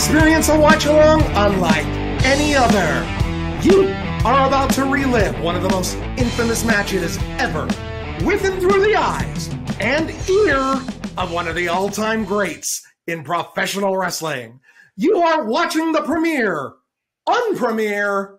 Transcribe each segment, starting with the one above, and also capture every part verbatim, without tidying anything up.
experience a watch-along unlike any other. You are about to relive one of the most infamous matches ever, with and through the eyes and ear of one of the all-time greats in professional wrestling. You are watching the premiere, unpremiere,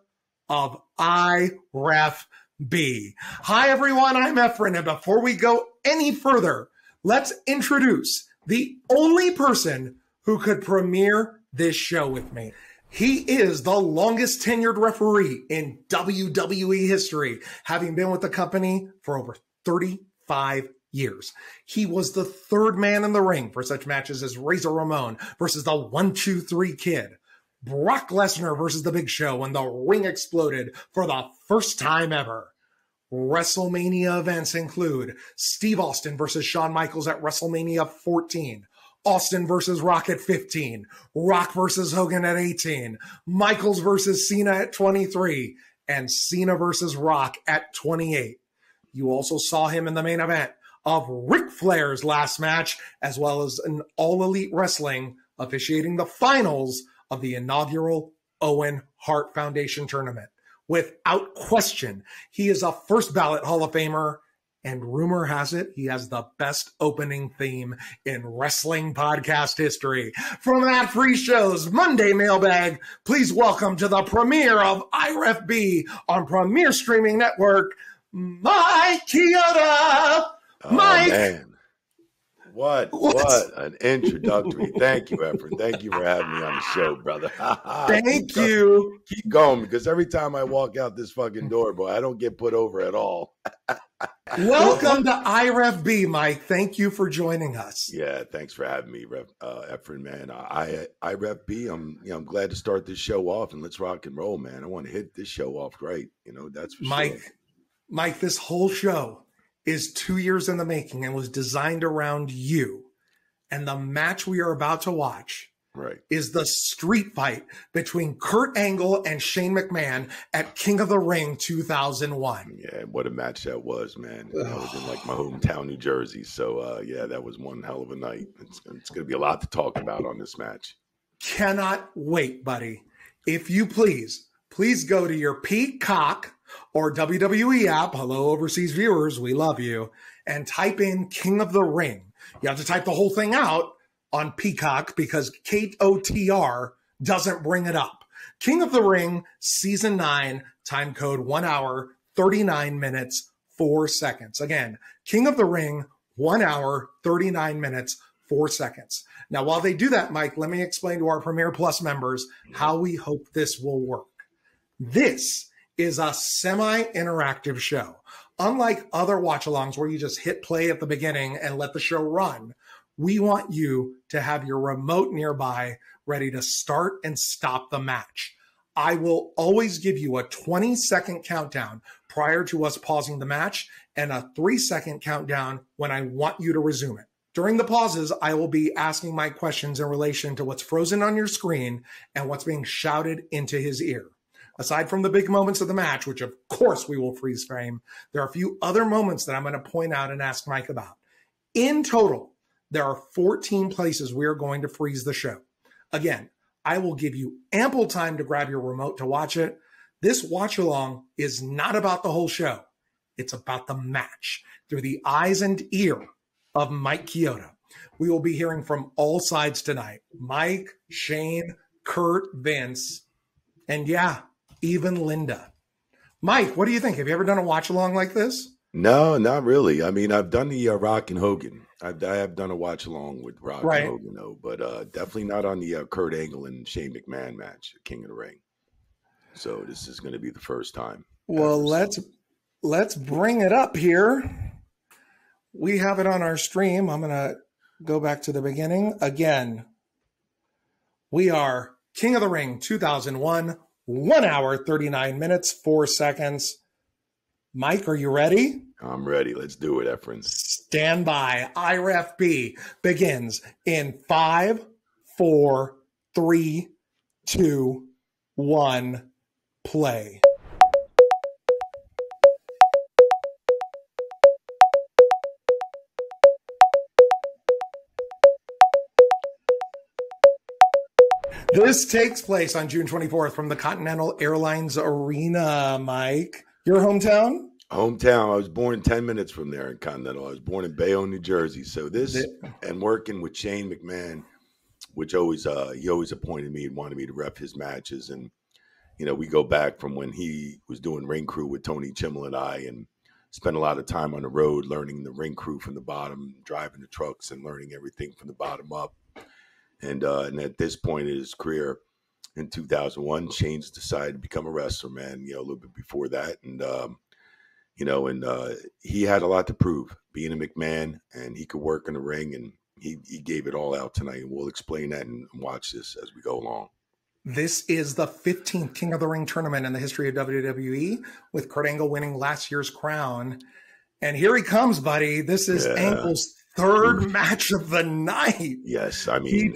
of I Ref B. Hi, everyone. I'm Efren, and before we go any further, let's introduce the only person who could premiere this show with me. He is the longest tenured referee in W W E history, having been with the company for over thirty-five years. He was the third man in the ring for such matches as Razor Ramon versus the one two three Kid, Brock Lesnar versus the Big Show when the ring exploded for the first time ever. WrestleMania events include Steve Austin versus Shawn Michaels at WrestleMania fourteen, Austin versus Rock at fifteen, Rock versus Hogan at eighteen, Michaels versus Cena at twenty-three, and Cena versus Rock at twenty-eight. You also saw him in the main event of Ric Flair's last match, as well as an All Elite Wrestling, officiating the finals of the inaugural Owen Hart Foundation tournament. Without question, he is a first ballot Hall of Famer, and rumor has it, he has the best opening theme in wrestling podcast history. From that free show's Monday mailbag, please welcome to the premiere of I Ref B on Premier Streaming Network, Mike Chioda. Oh, Mike. Man. What, what what an introductory. Thank you, Efren. Thank you for having me on the show, brother. Thank keep you. Going, keep going, because every time I walk out this fucking door, boy, I don't get put over at all. Welcome to I Ref B, Mike. Thank you for joining us. Yeah, thanks for having me, Ref, uh, Efren, man. I, I I Ref B, I'm, you know, I'm glad to start this show off, and let's rock and roll, man. I want to hit this show off great. You know, that's for Mike, sure. Mike, this whole show is two years in the making and was designed around you. And the match we are about to watch right. is the street fight between Kurt Angle and Shane McMahon at King of the Ring two thousand one. Yeah, what a match that was, man. It was in like my hometown, New Jersey. So uh, yeah, that was one hell of a night. It's, it's going to be a lot to talk about on this match. Cannot wait, buddy. If you please, please go to your Peacock or W W E app, hello overseas viewers, we love you, and type in King of the Ring. You have to type the whole thing out on Peacock because K O T R doesn't bring it up. King of the Ring, Season nine, time code one hour, thirty-nine minutes, four seconds. Again, King of the Ring, one hour, thirty-nine minutes, four seconds. Now, while they do that, Mike, let me explain to our Premier Plus members how we hope this will work. This is a semi-interactive show. Unlike other watch-alongs where you just hit play at the beginning and let the show run, we want you to have your remote nearby ready to start and stop the match. I will always give you a twenty-second countdown prior to us pausing the match and a three-second countdown when I want you to resume it. During the pauses, I will be asking Mike questions in relation to what's frozen on your screen and what's being shouted into his ear. Aside from the big moments of the match, which of course we will freeze frame, there are a few other moments that I'm going to point out and ask Mike about. In total, there are fourteen places we are going to freeze the show. Again, I will give you ample time to grab your remote to watch it. This watch-along is not about the whole show. It's about the match through the eyes and ear of Mike Chioda. We will be hearing from all sides tonight. Mike, Shane, Kurt, Vince, and yeah, even Linda. Mike, what do you think? Have you ever done a watch along like this? No, not really. I mean, I've done the uh, Rock and Hogan. I've, I have done a watch along with Rock right. and Hogan, though, but uh, definitely not on the uh, Kurt Angle and Shane McMahon match, King of the Ring. So this is going to be the first time. Well, ever. let's let's bring it up here. We have it on our stream. I'm going to go back to the beginning again. We are King of the Ring two thousand one. one hour, thirty-nine minutes, four seconds. Mike, are you ready? I'm ready. Let's do it, Efren. Stand by. I Ref B begins in five, four, three, two, one, play. This takes place on June twenty-fourth from the Continental Airlines Arena, Mike. Your hometown? Hometown. I was born ten minutes from there in Continental. I was born in Bayonne, New Jersey. So this, yeah. and working with Shane McMahon, which always uh, he always appointed me and wanted me to rep his matches. And, you know, we go back from when he was doing ring crew with Tony Chimmel and I, and spent a lot of time on the road learning the ring crew from the bottom, driving the trucks and learning everything from the bottom up. And, uh, and at this point in his career, in two thousand one, Shane's decided to become a wrestler, man, you know, a little bit before that. And, um, you know, and uh, he had a lot to prove, being a McMahon, and he could work in the ring, and he, he gave it all out tonight. And we'll explain that and watch this as we go along. This is the fifteenth King of the Ring tournament in the history of W W E, with Kurt Angle winning last year's crown. And here he comes, buddy. This is yeah. Angle's third match of the night. Yes, I mean... He,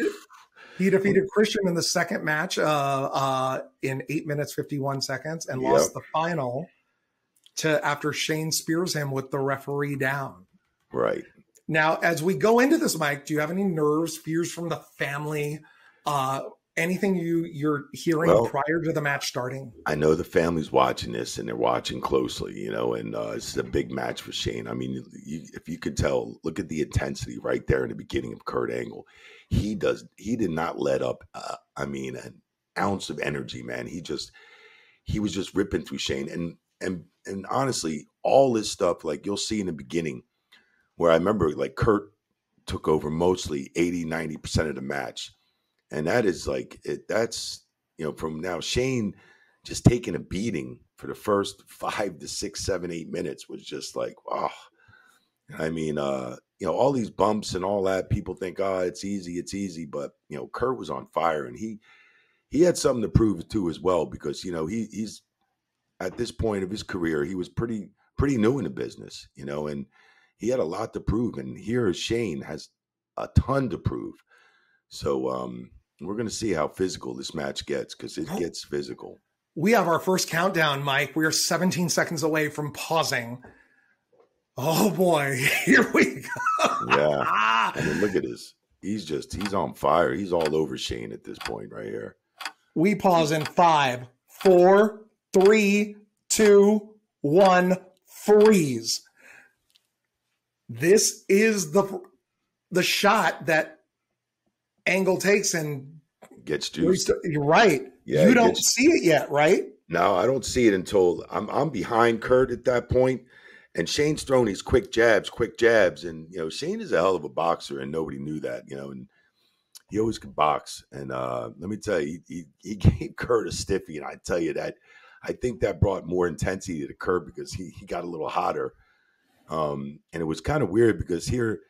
he defeated Christian in the second match uh, uh, in eight minutes, fifty-one seconds, and yep. lost the final to after Shane spears him with the referee down. Right. Now, as we go into this, Mike, do you have any nerves, fears from the family, uh anything you you're hearing well, prior to the match starting? I know the family's watching this, and they're watching closely, you know, and uh, it's a big match for Shane. I mean, you, if you could tell, look at the intensity right there in the beginning of Kurt Angle. He does. He did not let up. Uh, I mean, an ounce of energy, man. He just he was just ripping through Shane, and and and honestly, all this stuff, like you'll see in the beginning, where I remember like Kurt took over mostly eighty, ninety percent of the match. And that is like, it, that's, you know, from now, Shane just taking a beating for the first five to six, seven, eight minutes was just like, oh, I mean, uh, you know, all these bumps and all that, people think, oh, it's easy, it's easy. But, you know, Kurt was on fire, and he, he had something to prove too as well, because, you know, he he's at this point of his career, he was pretty, pretty new in the business, you know, and he had a lot to prove. And here Shane has a ton to prove. So um, we're going to see how physical this match gets, because it gets physical. We have our first countdown, Mike. We are seventeen seconds away from pausing. Oh, boy. Here we go. Yeah. I mean, look at this. He's just, he's on fire. He's all over Shane at this point right here. We pause in five, four, three, two, one, freeze. This is the the shot that Angle takes and gets juiced. You're right. Yeah, you don't see it yet, right? No, I don't see it until I'm I'm behind Kurt at that point, and Shane's throwing these quick jabs, quick jabs, and you know Shane is a hell of a boxer, and nobody knew that, you know, and he always could box. And uh, let me tell you, he, he he gave Kurt a stiffy, and I tell you that I think that brought more intensity to the Kurt, because he he got a little hotter, um, and it was kind of weird, because here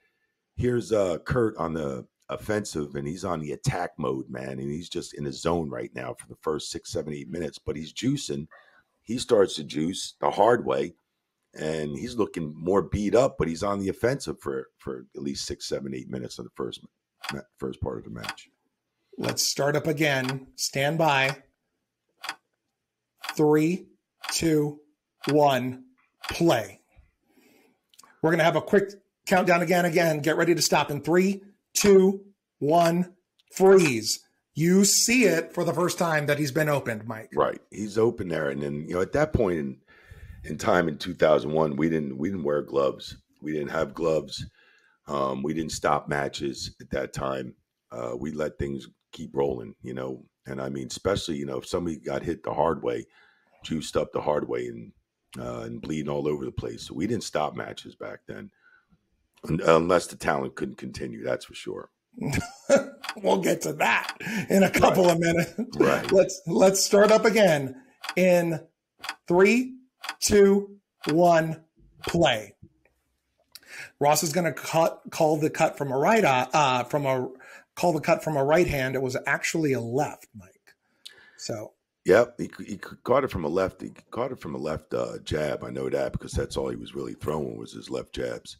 here's uh, Kurt on the offensive, and he's on the attack mode, man, and he's just in his zone right now for the first six, seven, eight minutes, but he's juicing. He starts to juice the hard way, and he's looking more beat up, but he's on the offensive for for at least six, seven, eight minutes of the first first part of the match. Let's start up again. Stand by. Three, two, one, play. We're gonna have a quick countdown again again. Get ready to stop in three, two, one, freeze. You see it for the first time that he's been opened, Mike. Right. He's open there. And then, you know, at that point in, in time in two thousand one, we didn't we didn't wear gloves. We didn't have gloves. Um, we didn't stop matches at that time. Uh, we let things keep rolling, you know. And I mean, especially, you know, if somebody got hit the hard way, juiced up the hard way, and, uh, and bleeding all over the place. So we didn't stop matches back then. Unless the talent couldn't continue, that's for sure. We'll get to that in a couple right. of minutes. Right. Let's let's start up again in three, two, one, play. Ross is going to cut call the cut from a right eye, uh, from a call the cut from a right hand. It was actually a left, Mike. So. Yep, he, he caught it from a left. He caught it from a left uh, jab. I know that, because that's all he was really throwing was his left jabs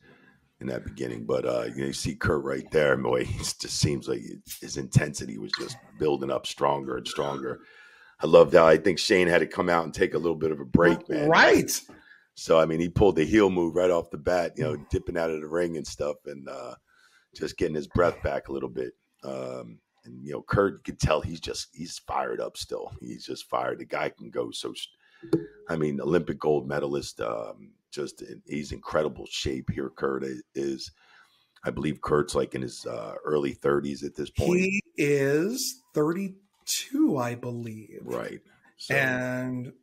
in that beginning. But uh, you know, you see Kurt right there, and boy, he just seems like his intensity was just building up stronger and stronger. I love that. I think Shane had to come out and take a little bit of a break, man. Right. So, I mean, he pulled the heel move right off the bat, you know, dipping out of the ring and stuff, and uh, just getting his breath back a little bit. Um, And, you know, Kurt, you could tell he's just, he's fired up still. He's just fired. The guy can go. So, I mean, Olympic gold medalist, um, just, in, he's in incredible shape here. Kurt is, I believe Kurt's like in his uh, early thirties at this point. He is thirty-two, I believe. Right. So. And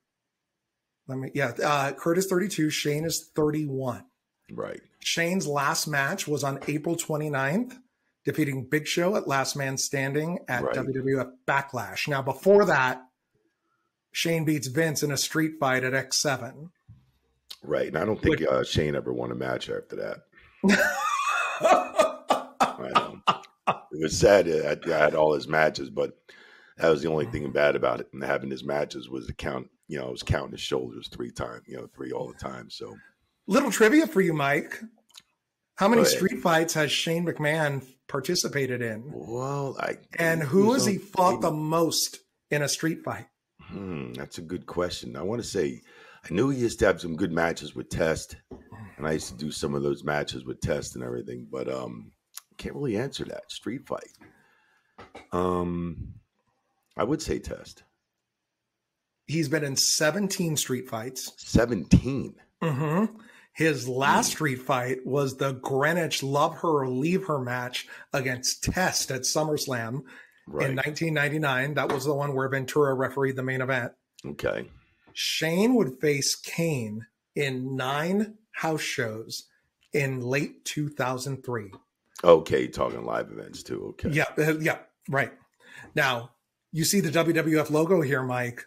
let me, yeah, uh, Kurt is thirty-two. Shane is thirty-one. Right. Shane's last match was on April twenty-ninth, defeating Big Show at Last Man Standing at right. W W F Backlash. Now, before that, Shane beats Vince in a street fight at X seven. Right. And I don't think Which, uh, Shane ever won a match after that. It was sad. I, I had all his matches, but that was the only thing bad about it. And having his matches was the count, you know, I was counting his shoulders three times, you know, three all the time. So, little trivia for you, Mike. How many street fights has Shane McMahon participated in? Well, I, and who has he fought the most in a street fight? Hmm, that's a good question. I want to say I knew he used to have some good matches with Test, and I used to do some of those matches with Test and everything, but um, can't really answer that street fight. Um, I would say Test. He's been in seventeen street fights. seventeen. Mm-hmm. His last mm. street fight was the Greenwich Love Her or Leave Her match against Test at SummerSlam right. in nineteen ninety-nine. That was the one where Ventura refereed the main event. Okay. Shane would face Kane in nine house shows in late two thousand three. Okay, talking live events too. Okay. Yeah, yeah, right. Now, you see the W W F logo here, Mike.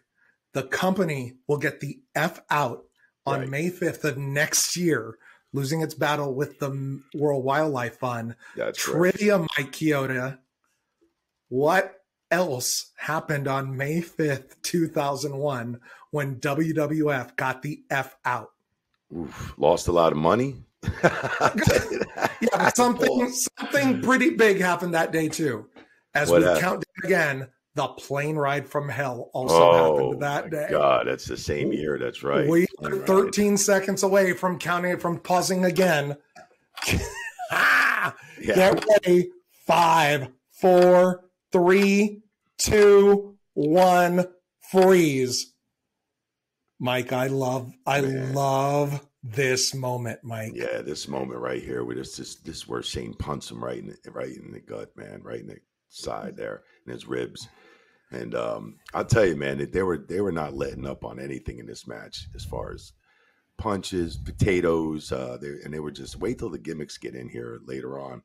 The company will get the F out on right. May fifth of next year, losing its battle with the World Wildlife Fund. That's Trivia, right. Mike Chioda. What else happened on May fifth, two thousand one when W W F got the F out? Oof, lost a lot of money. Yeah, something something pretty big happened that day too. As what we happened? Count again, the plane ride from hell also oh, happened that day. God, that's the same year. That's right. We are thirteen right. seconds away from counting it from pausing again. Ah, yeah. Get ready. Five, four, three, two, one, freeze. Mike, I love, I Man. love. This moment, Mike. Yeah, this moment right here. With this, this, this is where Shane punts him right in, right in the gut, man. Right in the side there, in his ribs. And um, I'll tell you, man, that they were they were not letting up on anything in this match as far as punches, potatoes. Uh, they, and they were just wait till the gimmicks get in here later on.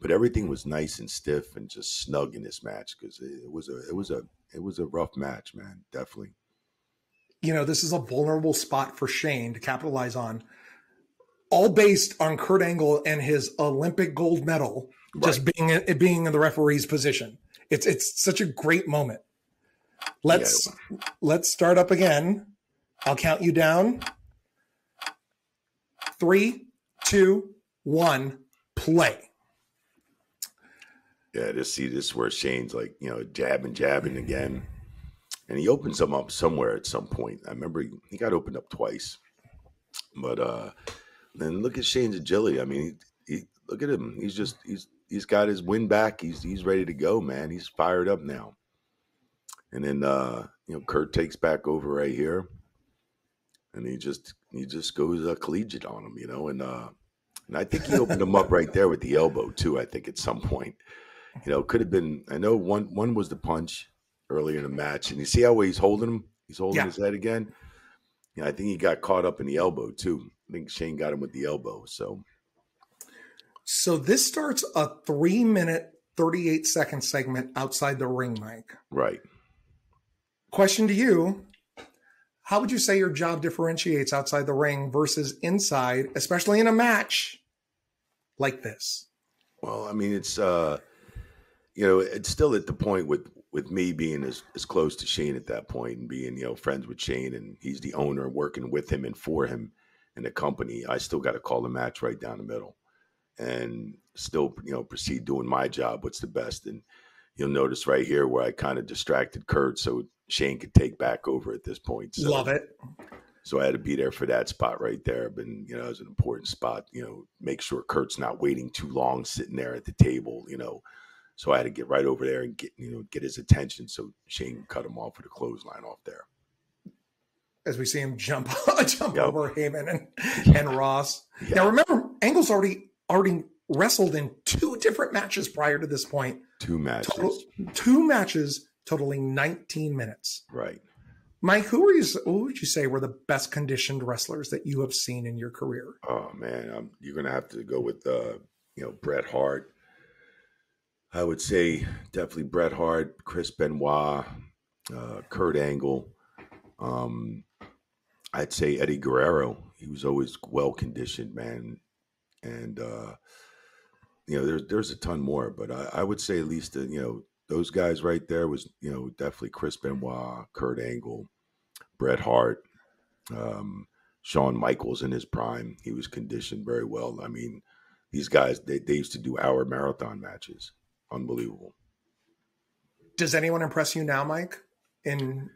But everything was nice and stiff and just snug in this match because it, it was a it was a it was a rough match, man. Definitely. You know, this is a vulnerable spot for Shane to capitalize on, all based on Kurt Angle and his Olympic gold medal, right. just being in, being in the referee's position. It's it's such a great moment. Let's yeah. let's start up again. I'll count you down. Three, two, one, play. Yeah, just see this where Shane's like, you know, jabbing, jabbing again. And he opens them up somewhere at some point. I remember he, he got opened up twice. But uh, then look at Shane's agility. I mean, he, he, look at him. He's just he's he's got his win back. He's he's ready to go, man. He's fired up now. And then uh, you know, Kurt takes back over right here, and he just he just goes uh, collegiate on him, you know. And uh, and I think he opened him up right there with the elbow too. I think at some point, you know, could have been. I know one one was the punch earlier in the match, and you see how he's holding him? He's holding yeah. his head again. Yeah, I think he got caught up in the elbow too. I think Shane got him with the elbow. So, so this starts a three minute, thirty-eight second segment outside the ring, Mike. Right. Question to you. How would you say your job differentiates outside the ring versus inside, especially in a match like this? Well, I mean, it's, uh, you know, it's still at the point with, with me being as, as close to Shane at that point and being, you know, friends with Shane, and he's the owner, working with him and for him and the company, I still got to call the match right down the middle and still, you know, proceed doing my job. What's the best. And you'll notice right here where I kind of distracted Kurt so Shane could take back over at this point. So, love it. So I had to be there for that spot right there. But, you know, it was an important spot, you know, make sure Kurt's not waiting too long sitting there at the table, you know, So I had to get right over there and get, you know, get his attention. So Shane cut him off with a clothesline off there. As we see him jump, jump yep. over Heyman and, and Ross. Yep. Now remember, Angle's already already wrestled in two different matches prior to this point. Two matches. Total, two matches totaling nineteen minutes. Right. Mike, who are you? Who would you say were the best conditioned wrestlers that you have seen in your career? Oh man, I'm, you're going to have to go with uh, you know, Bret Hart. I would say definitely Bret Hart, Chris Benoit, uh, Kurt Angle. Um, I'd say Eddie Guerrero. He was always well conditioned, man, and uh, you know, there's there's a ton more, but I, I would say at least the, you know, those guys right there was, you know, definitely Chris Benoit, Kurt Angle, Bret Hart, um, Shawn Michaels in his prime. He was conditioned very well. I mean, these guys, they, they used to do hour marathon matches. Unbelievable. Does anyone impress you now, Mike? In,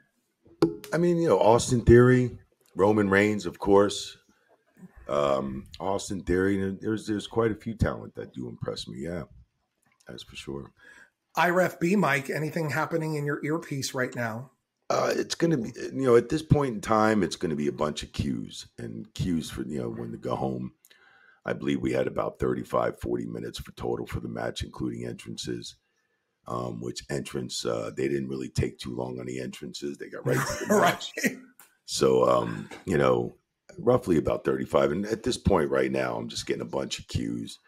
I mean, you know, Austin Theory, Roman Reigns, of course. Um, Austin Theory. There's there's quite a few talent that do impress me. Yeah, that's for sure. I R F B, Mike, anything happening in your earpiece right now? Uh, it's going to be, you know, at this point in time, it's going to be a bunch of cues and cues for, you know, when to go home. I believe we had about thirty-five, forty minutes for total for the match, including entrances, um, which entrance, uh, they didn't really take too long on the entrances. They got right to the match. Right. So, um, you know, roughly about thirty-five. And at this point right now, I'm just getting a bunch of cues.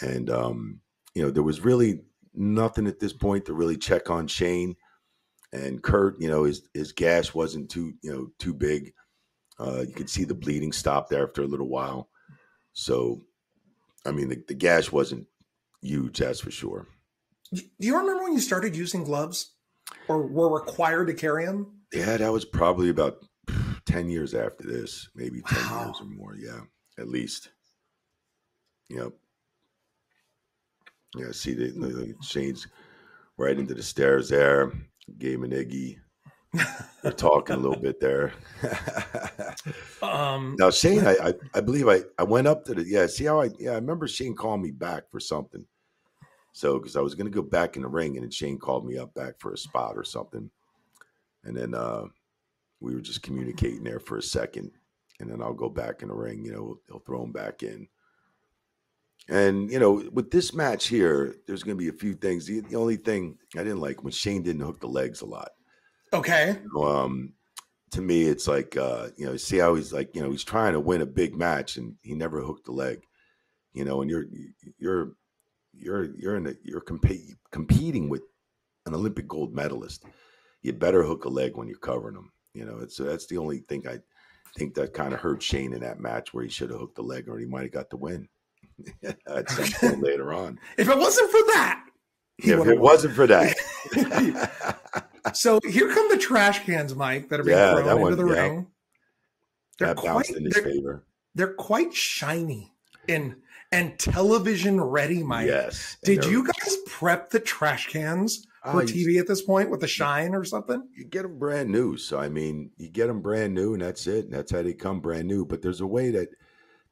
And, um, you know, there was really nothing at this point to really check on Shane and Kurt. You know, his his gash wasn't too, you know, too big. Uh, you could see the bleeding stopped there after a little while. So, I mean, the, the gash wasn't huge, that's for sure. Do you remember when you started using gloves or were required to carry them? Yeah, that was probably about ten years after this, maybe wow. ten years or more. Yeah, at least. Yep. Yeah, see, the, the Shane's right into the stairs there. Gave him an Iggy. They're talking a little bit there. um, now, Shane, I, I I believe I I went up to the yeah. See how I yeah I remember Shane called me back for something. So because I was going to go back in the ring, and then Shane called me up back for a spot or something, and then uh, we were just communicating there for a second, and then I'll go back in the ring. You know, he'll throw him back in. And, you know, with this match here, there's going to be a few things. The, the only thing I didn't like when Shane didn't hook the legs a lot. Okay. Um, to me, it's like, uh, you know, see how he's like, you know, he's trying to win a big match and he never hooked the leg, you know, and you're, you're, you're, you're in a, you're comp- competing with an Olympic gold medalist. You better hook a leg when you're covering him, you know, and so that's the only thing I think that kind of hurt Shane in that match, where he should have hooked the leg or he might have got the win. At some point later on, if it wasn't for that, if it won. wasn't for that, so here come the trash cans, Mike, that are being yeah, thrown into one, the yeah. ring. They're that quite, in his they're, favor. They're quite shiny and and television ready, Mike. Yes. Did you guys prep the trash cans for uh, T V at this point with the shine or something? You get them brand new, so I mean, you get them brand new, and that's it, and that's how they come brand new. But there's a way that.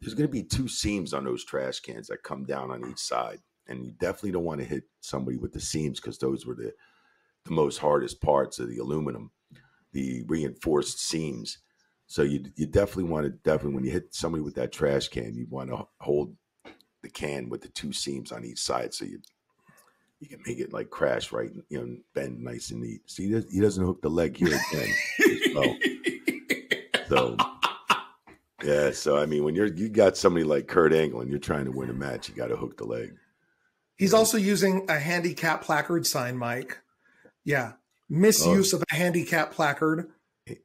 There's going to be two seams on those trash cans that come down on each side. And you definitely don't want to hit somebody with the seams, because those were the, the most hardest parts of the aluminum, the reinforced seams. So you you definitely want to, definitely when you hit somebody with that trash can, you want to hold the can with the two seams on each side. So you you can make it like crash, right, you know, bend nice and neat. See, he doesn't hook the leg here again. Well. So... Yeah, so I mean, when you're you got somebody like Kurt Angle and you're trying to win a match, you got to hook the leg. He's yeah. also using a handicap placard sign, Mike. Yeah, misuse oh. of a handicap placard.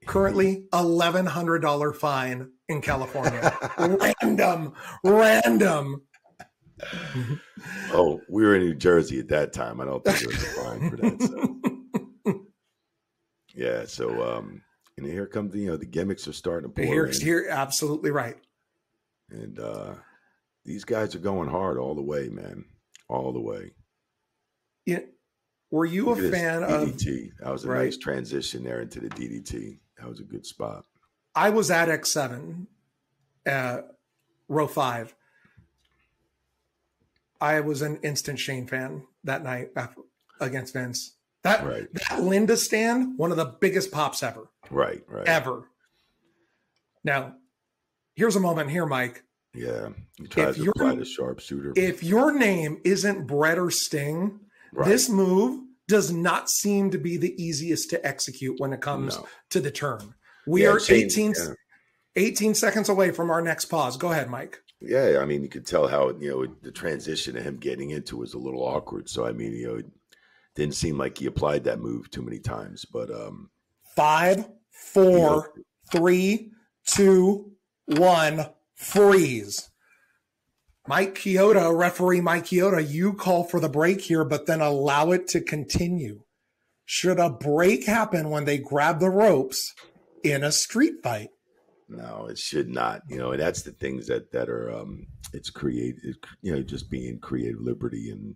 Currently, eleven hundred dollar fine in California. random, random. Oh, we were in New Jersey at that time. I don't think there was a fine for that. So. Yeah, so. um And here comes, you know, the gimmicks are starting to pour here, in. You're absolutely right. And uh, these guys are going hard all the way, man. All the way. Yeah. Were you Look a fan of D D T? That was a right? nice transition there into the D D T. That was a good spot. I was at X seven, uh, row five. I was an instant Shane fan that night against Vince. That, right. that Linda stand, one of the biggest pops ever. Right, right. Ever. Now, here's a moment here, Mike. Yeah, he tries to apply the sharpshooter. If your name isn't Bret or Sting, right. this move does not seem to be the easiest to execute when it comes no. to the turn. We yeah, are Shane, eighteen, yeah. eighteen seconds away from our next pause. Go ahead, Mike. Yeah, I mean, you could tell how, you know, the transition of him getting into was a little awkward. So, I mean, you know, it didn't seem like he applied that move too many times. But um, five, four, you know, three, two, one, freeze. Mike Chioda, referee Mike Chioda, you call for the break here, but then allow it to continue. Should a break happen when they grab the ropes in a street fight? No, it should not. You know, and that's the things that that are um, it's created. You know, just being creative liberty and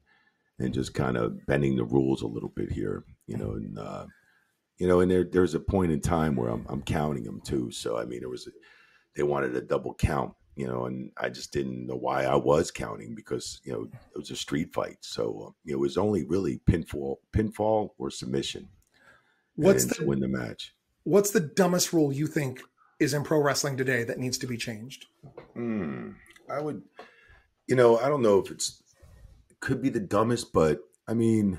and just kind of bending the rules a little bit here. You know, and uh, you know, and there there's a point in time where I'm I'm counting them too. So I mean, there was a, they wanted a double count. You know, and I just didn't know why I was counting because you know it was a street fight. So um, it was only really pinfall, pinfall or submission. What's the, to win the match? What's the dumbest rule you think is in pro wrestling today that needs to be changed? Mm, I would, you know, I don't know if it's, it could be the dumbest, but I mean,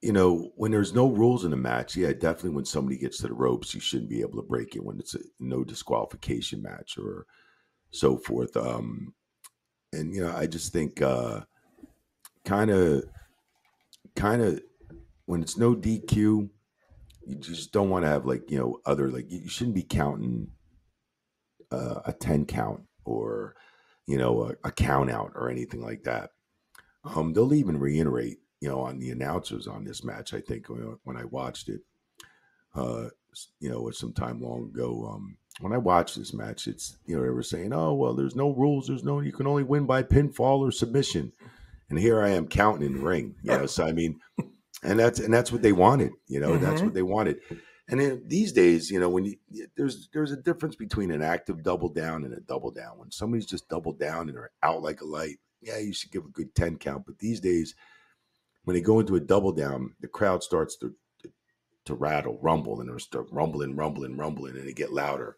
you know, when there's no rules in a match, yeah, definitely when somebody gets to the ropes, you shouldn't be able to break it when it's a no disqualification match or so forth. Um, and, you know, I just think uh, kind of, kind of when it's no D Q, you just don't want to have like, you know, other, like you shouldn't be counting uh, a ten count or, you know, a, a count out or anything like that. Um, they'll even reiterate, you know, on the announcers on this match, I think when, when I watched it, uh, you know, some time long ago, um, when I watched this match, it's, you know, they were saying, oh, well, there's no rules. There's no, you can only win by pinfall or submission. And here I am counting in the ring. You know, so I mean, And that's and that's what they wanted, you know. Mm-hmm. That's what they wanted. And then these days, you know, when you, there's there's a difference between an active double down and a double down. When somebody's just double down and are out like a light, yeah, you should give a good ten count. But these days, when they go into a double down, the crowd starts to to, to rattle, rumble, and they'll start rumbling, rumbling, rumbling, and they get louder.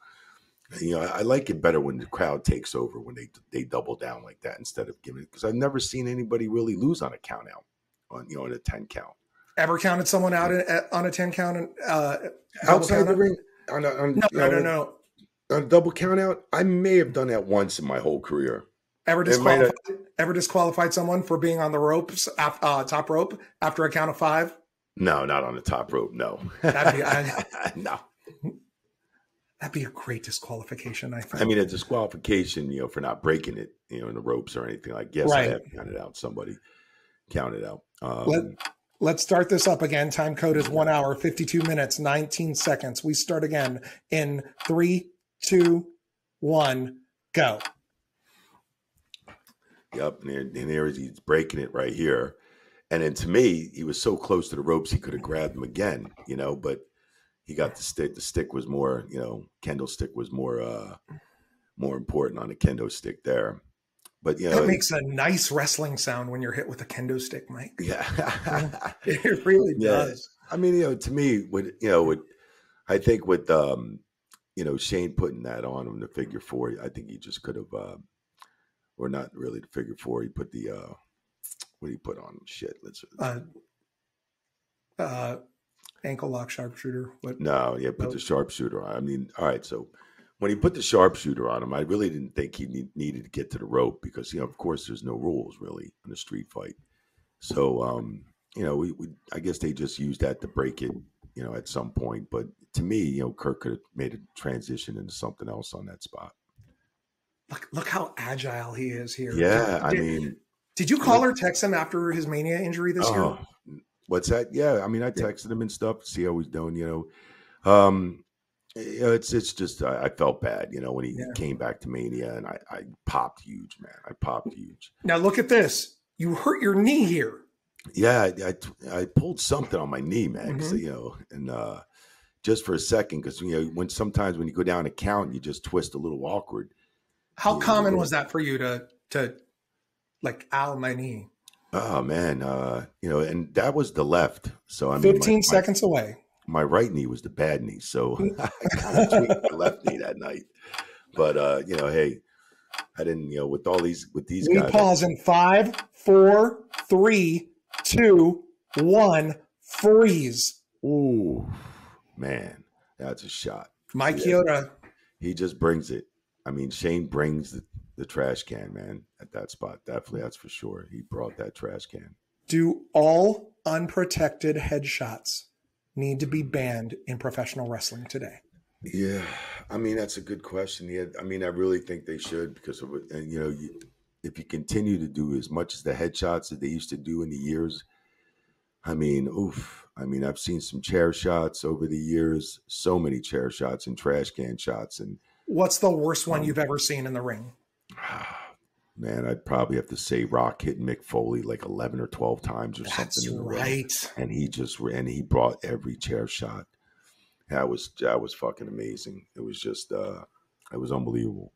And, you know, I, I like it better when the crowd takes over when they they double down like that instead of giving it, because I've never seen anybody really lose on a count out, on you know, in a ten count. Ever counted someone out in, on a ten count and uh, outside the ring? On a, on, no, no, no, no. On a double count out, I may have done that once in my whole career. Ever disqualified? Ever disqualified someone for being on the ropes, uh, top rope, after a count of five? No, not on the top rope. No, that'd be, I, no, that'd be a great disqualification. I think. I mean, a disqualification, you know, for not breaking it, you know, in the ropes or anything. I guess right. I have counted out somebody. Counted out. Um, Let Let's start this up again. Time code is one hour, fifty-two minutes, nineteen seconds. We start again in three, two, one, go. Yep, and there, and there he's breaking it right here. And then to me, he was so close to the ropes, he could have grabbed him again, you know, but he got the stick. The stick was more, you know, Kendall's stick was more, uh, more important on the kendo stick there. But, you know, that makes a nice wrestling sound when you're hit with a kendo stick, Mike. Yeah, it really does. Yeah. I mean, you know, to me, with you know, with I think with um, you know, Shane putting that on him, the figure four, I think he just could have, uh, or not really the figure four. He put the uh, what did he put on him? Shit, let's uh, uh, ankle lock sharpshooter. What? No, yeah, put oh. the sharpshooter on. I mean, all right, so. When he put the sharpshooter on him, I really didn't think he need, needed to get to the rope because, you know, of course, there's no rules really in a street fight. So, um, you know, we, we I guess they just used that to break it, you know, at some point. But to me, you know, Kurt could have made a transition into something else on that spot. Look, look how agile he is here. Yeah, I mean. Did you call or text him after his mania injury this year? What's that? Yeah, I mean, I texted him and stuff, see how he's doing, you know. Um You know, it's it's just I, I felt bad, you know, when he yeah. came back to Mania, and I, I popped huge, man. I popped huge. Now look at this. You hurt your knee here. Yeah, I I, I pulled something on my knee, man. Mm-hmm. You know, and uh, just for a second, because you know, when sometimes when you go down a count, you just twist a little awkward. How common know, was that for you to to like out of my knee. Oh man, uh, you know, and that was the left. So I mean, fifteen my, seconds my, away. My right knee was the bad knee, so I kind of tweaked my left knee that night. But uh, you know, hey, I didn't, you know, with all these with these we guys. We pause in five, four, three, two, one, freeze. Ooh, man, that's a shot. Mike Chioda. He just brings it. I mean, Shane brings the, the trash can, man, at that spot. Definitely, that's for sure. He brought that trash can. Do all unprotected headshots need to be banned in professional wrestling today? Yeah, I mean, that's a good question. Yeah, I mean, I really think they should, because of, and, you know, you, if you continue to do as much as the headshots that they used to do in the years, I mean, oof. I mean, I've seen some chair shots over the years, so many chair shots and trash can shots. And what's the worst one um, you've ever seen in the ring? Man, I'd probably have to say Rock hitting Mick Foley like eleven or twelve times or That's something. That's right. Ring. And he just and he brought every chair shot. That was that was fucking amazing. It was just uh, it was unbelievable.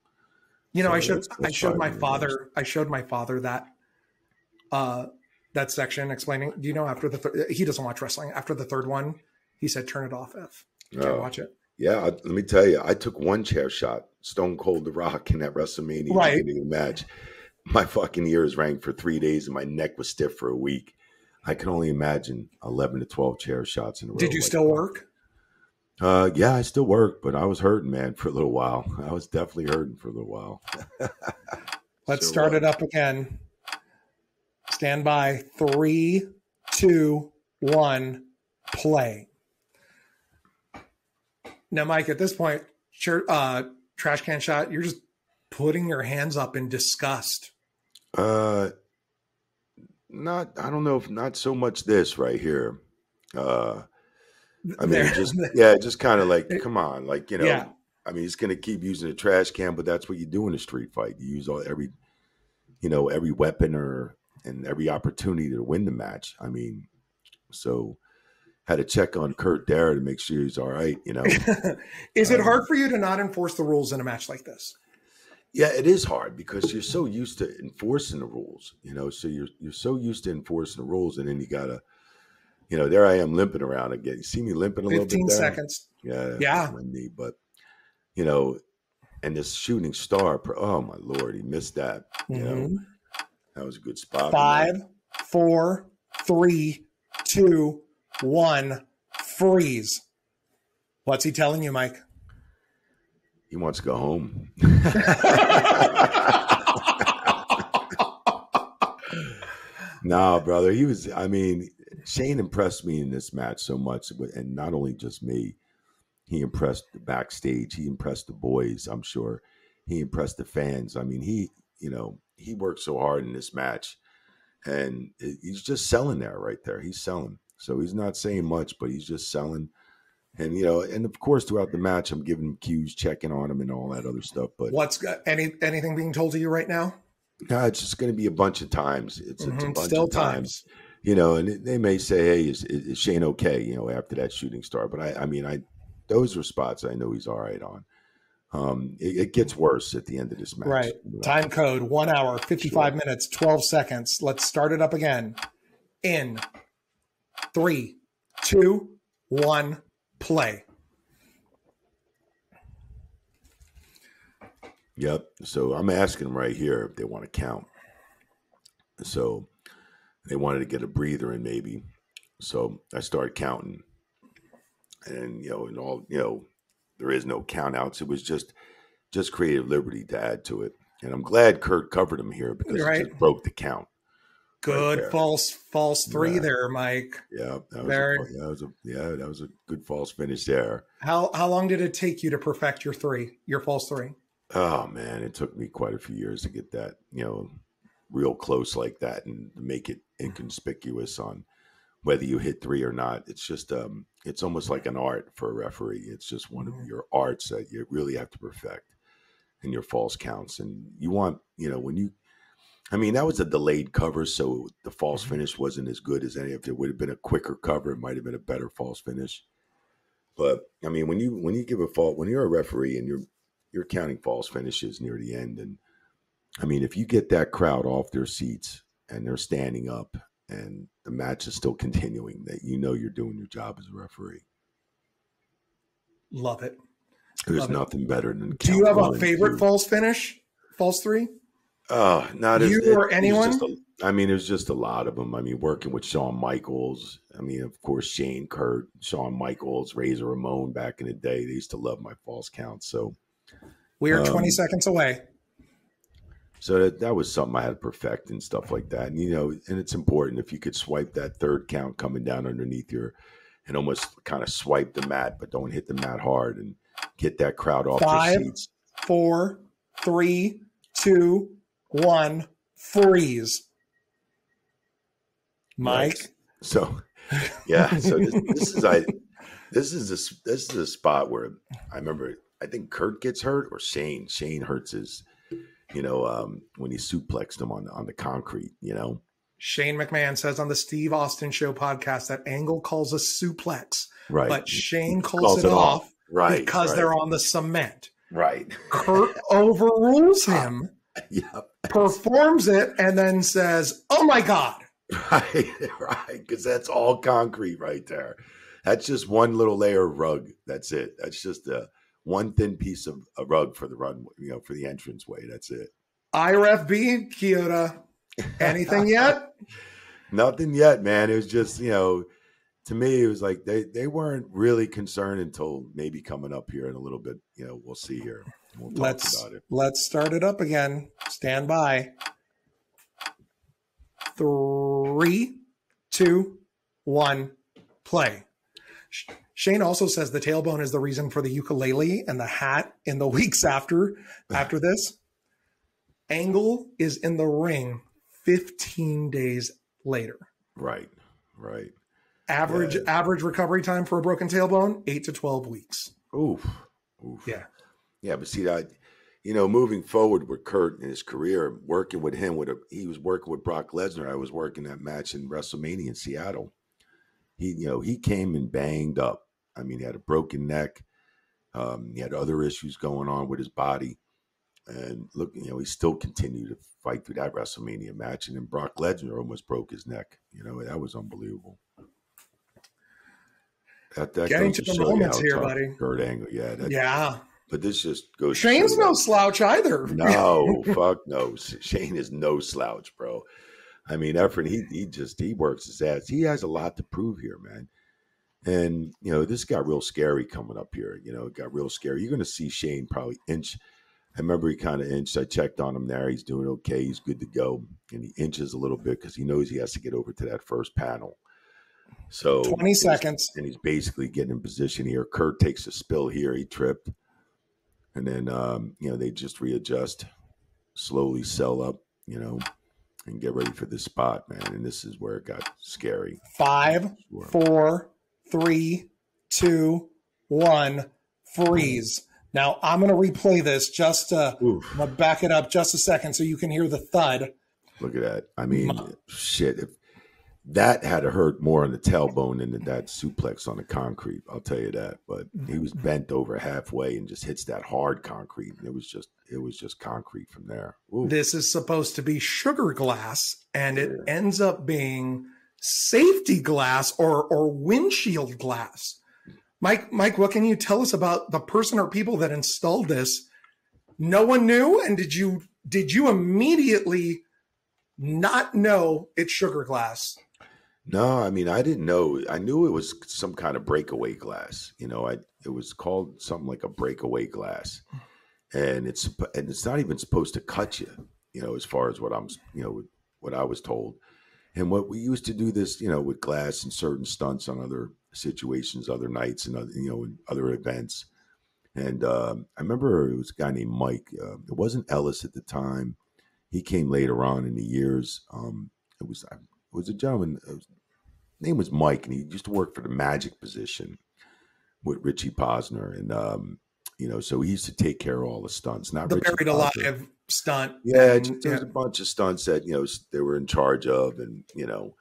You know, so I showed that's, that's I showed my father worst. I showed my father that uh, that section explaining. You know, after the th he doesn't watch wrestling. After the third one, he said, "Turn it off, F. You can't oh. watch it." Yeah, I, let me tell you, I took one chair shot, Stone Cold The Rock, in that WrestleMania right. match. My fucking ears rang for three days, and my neck was stiff for a week. I can only imagine eleven to twelve chair shots in a row. Did you like still that. work? Uh, yeah, I still work, but I was hurting, man, for a little while. I was definitely hurting for a little while. Let's so start rough. it up again. Stand by. Three, two, one, play. Now, Mike, at this point, uh, trash can shot, you're just putting your hands up in disgust. Uh, not, I don't know if not so much this right here. Uh, I mean, there. just, yeah, just kind of like, come on. Like, you know, yeah. I mean, it's going to keep using a trash can, but that's what you do in a street fight. You use all every, you know, every weapon or, and every opportunity to win the match. I mean, so. Had to check on Kurt there to make sure he's all right, you know. Is it um, hard for you to not enforce the rules in a match like this? Yeah, it is hard because you're so used to enforcing the rules, you know. So you're you're so used to enforcing the rules, and then you gotta, you know, there I am limping around again. You see me limping a little bit. Fifteen seconds. Yeah, yeah. Windy, but you know, and this shooting star. Oh my lord, he missed that. Mm-hmm. You know, that was a good spot. Five, four, three, two. One, freeze. What's he telling you, Mike? He wants to go home. No, brother. He was, I mean, Shane impressed me in this match so much. And not only just me, he impressed the backstage. He impressed the boys, I'm sure. He impressed the fans. I mean, he, you know, he worked so hard in this match. And he's just selling there right there. He's selling. So he's not saying much, but he's just selling. And, you know, and of course, throughout the match, I'm giving him cues, checking on him and all that other stuff. But what's any anything being told to you right now? No, nah, it's just going to be a bunch of times. It's, mm-hmm. it's a bunch Still of times. times, you know, and it, they may say, hey, is, is, is Shane okay? You know, after that shooting star. But I, I mean, I those are spots I know he's all right on. Um, it, it gets worse at the end of this match. Right. You know? Time code, one hour, fifty-five sure. minutes, twelve seconds. Let's start it up again. In. Three, two, one, play. Yep. So I'm asking them right here if they want to count. So they wanted to get a breather in maybe. So I started counting. And, you know, and all, you know, there is no count outs. It was just, just creative liberty to add to it. And I'm glad Kurt covered him here because right. it just broke the count. Good right false, false three yeah. there, Mike. Yeah, that was there. A, that was a yeah, that was a good false finish there. How how long did it take you to perfect your three, your false three? Oh man, it took me quite a few years to get that, you know, real close like that and make it inconspicuous on whether you hit three or not. It's just um, it's almost like an art for a referee. It's just one mm-hmm. of your arts that you really have to perfect in your false counts. And you want, you know, when you. I mean, that was a delayed cover, so the false finish wasn't as good as any. If it would have been a quicker cover, it might have been a better false finish. But I mean, when you when you give a fault, when you're a referee and you're you're counting false finishes near the end, and I mean, if you get that crowd off their seats and they're standing up and the match is still continuing, that you know you're doing your job as a referee. Love it. There's Love nothing it. better than. Do you have a favorite two. false finish? False three? Uh, not you as, or it, anyone. A, I mean, there's just a lot of them. I mean, working with Shawn Michaels. I mean, of course, Shane, Kurt, Shawn Michaels, Razor Ramon back in the day. They used to love my false counts. So we are um, twenty seconds away. So that, that was something I had to perfect and stuff like that. And, you know, and it's important if you could swipe that third count coming down underneath your and almost kind of swipe the mat, but don't hit the mat hard and get that crowd off Five, their seats. Four, three, two, one, freeze. Mike. Right. So, yeah. So this, this is I. This is a, this is a spot where I remember. I think Kurt gets hurt or Shane. Shane hurts his. You know, um, when he suplexed him on on the concrete. You know, Shane McMahon says on the Steve Austin Show podcast that Angle calls a suplex, right? But Shane calls, calls it, it off, off. right? Because right. they're on the cement, right? Kurt overrules him. Yep. Performs it and then says, "Oh my God!" Right, right, because that's all concrete right there. That's just one little layer of rug. That's it. That's just a one thin piece of a rug for the runway, you know, for the entranceway. That's it. I R F B, Chioda. Anything yet? Nothing yet, man. It was just, you know, to me, it was like they they weren't really concerned until maybe coming up here in a little bit. You know, we'll see here. We'll talk let's, about it. Let's start it up again. Stand by. Three, two, one, play. Shane also says the tailbone is the reason for the ukulele and the hat in the weeks after after this. Angle is in the ring fifteen days later. Right, right. Average yeah. average recovery time for a broken tailbone, eight to twelve weeks. Oof. Oof. Yeah. Yeah, but see that, you know, moving forward with Kurt in his career, working with him, with a, he was working with Brock Lesnar. I was working that match in WrestleMania in Seattle. He, you know, he came and banged up. I mean, he had a broken neck. Um, he had other issues going on with his body. And look, you know, he still continued to fight through that WrestleMania match. And then Brock Lesnar almost broke his neck. You know, that was unbelievable. That, that Getting to the moments here, buddy. Kurt Angle, yeah. That, yeah. But this just goes. Shane's no slouch either. No, fuck no. Shane is no slouch, bro. I mean, Efren, he he just he works his ass. He has a lot to prove here, man. And you know, this got real scary coming up here. You know, it got real scary. You're going to see Shane probably inch. I remember he kind of inched. I checked on him there. He's doing okay. He's good to go. And he inches a little bit because he knows he has to get over to that first panel. So twenty seconds, and he's basically getting in position here. Kurt takes a spill here. He tripped, and then um, you know, they just readjust, slowly sell up. You know. And get ready for this spot, man. And this is where it got scary. Five, four, three, two, one, freeze. Now, I'm going to replay this just to Oof. back it up just a second so you can hear the thud. Look at that. I mean, My. shit. If that had hurt more on the tailbone than that suplex on the concrete, I'll tell you that. But he was bent over halfway and just hits that hard concrete. And it was just. It was just concrete from there. Ooh. This is supposed to be sugar glass, and it yeah. ends up being safety glass or or windshield glass. Mike, Mike, what can you tell us about the person or people that installed this? No one knew, and did you did you immediately not know it's sugar glass? No, I mean, I didn't know. I knew it was some kind of breakaway glass. You know, I it was called something like a breakaway glass. And it's and it's not even supposed to cut you, you know, as far as what I'm, you know, what I was told. And what we used to do this, you know, with glass and certain stunts on other situations, other nights and, other, you know, in other events. And um, I remember it was a guy named Mike. Uh, it wasn't Ellis at the time. He came later on in the years. Um, it was it was a gentleman. It was, his name was Mike, and he used to work for the magic position with Richie Posner. And um you know, so he used to take care of all the stunts. Not the Richard buried Posner. alive stunt. Yeah, and, just, there yeah. was a bunch of stunts that, you know, they were in charge of. And, you know,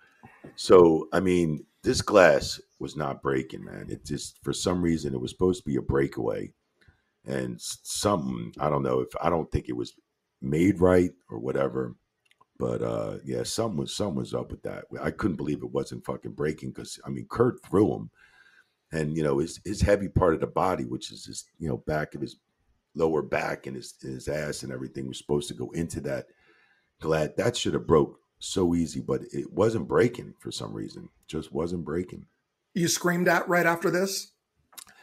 so, I mean, this glass was not breaking, man. It just, for some reason, it was supposed to be a breakaway. And something, I don't know if, I don't think it was made right or whatever. But uh, yeah, something was, something was up with that. I couldn't believe it wasn't fucking breaking because, I mean, Kurt threw him. And, you know, his, his heavy part of the body, which is his, you know, back of his lower back and his, his ass and everything was supposed to go into that. Glad that should have broke so easy, but it wasn't breaking for some reason. It just wasn't breaking. You screamed at right after this?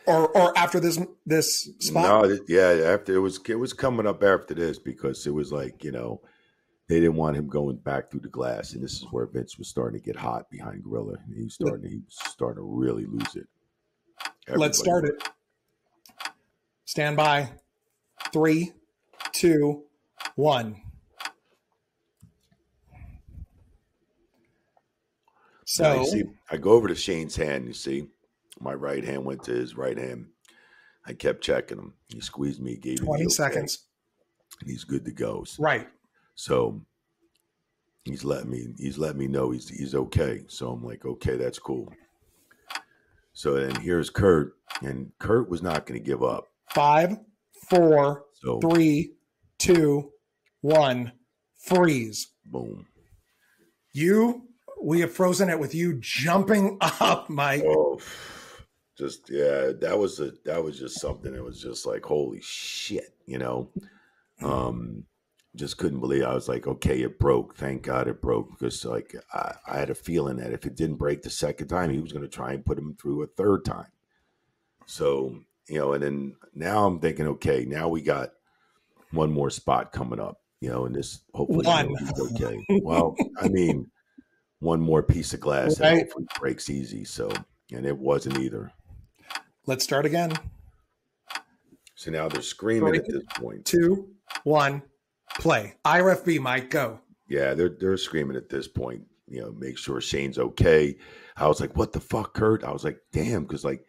Or or after this this spot? No, yeah, after it was it was coming up after this because it was like, you know, they didn't want him going back through the glass. And this is where Vince was starting to get hot behind Gorilla. He was starting to, he was starting to really lose it. Everybody. Let's start it. Stand by. Three, two, one. So see, I go over to Shane's hand. You see, my right hand went to his right hand. I kept checking him. He squeezed me. Gave me twenty seconds. And he's good to go. So, right. So he's letting me. He's letting me know he's he's okay. So I'm like, okay, that's cool. So then here's Kurt, and Kurt was not going to give up. Five, four, so, three, two, one, freeze. Boom. You. We have frozen it with you jumping up, Mike. Oh, just yeah, that was a that was just something. It was just like holy shit, you know. Um, just couldn't believe it. I was like, okay, it broke. Thank God it broke because like I, I had a feeling that if it didn't break the second time, he was going to try and put him through a third time. So you know, and then now I'm thinking, okay, now we got one more spot coming up, you know, and this hopefully one. Okay. Well, I mean. One more piece of glass right. And hopefully breaks easy. So, and it wasn't either. Let's start again. So now they're screaming Three, at this point. Two, one, play. I R F B, Mike, go. Yeah, they're they're screaming at this point. You know, make sure Shane's okay. I was like, what the fuck, Kurt? I was like, damn, because like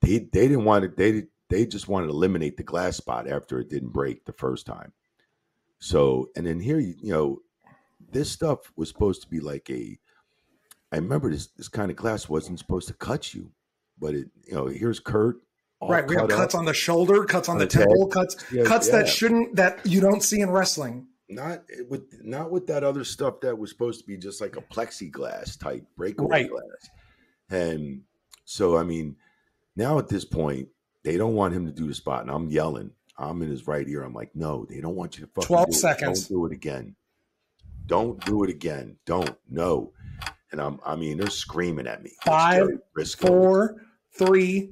they they didn't want it. They they just wanted to eliminate the glass spot after it didn't break the first time. So, and then here you you know, this stuff was supposed to be like a. I remember this this kind of class wasn't supposed to cut you, but it you know here's Kurt. Right, we have cuts on the shoulder, cuts on the temple, cuts cuts that shouldn't that you don't see in wrestling. Not with not with that other stuff that was supposed to be just like a plexiglass type breakaway glass. And so I mean, now at this point they don't want him to do the spot, and I'm yelling. I'm in his right ear. I'm like, no, they don't want you to fucking twelve seconds. Don't do it again. Don't do it again. Don't. No. And I'm, I mean, they're screaming at me. Five, four, three,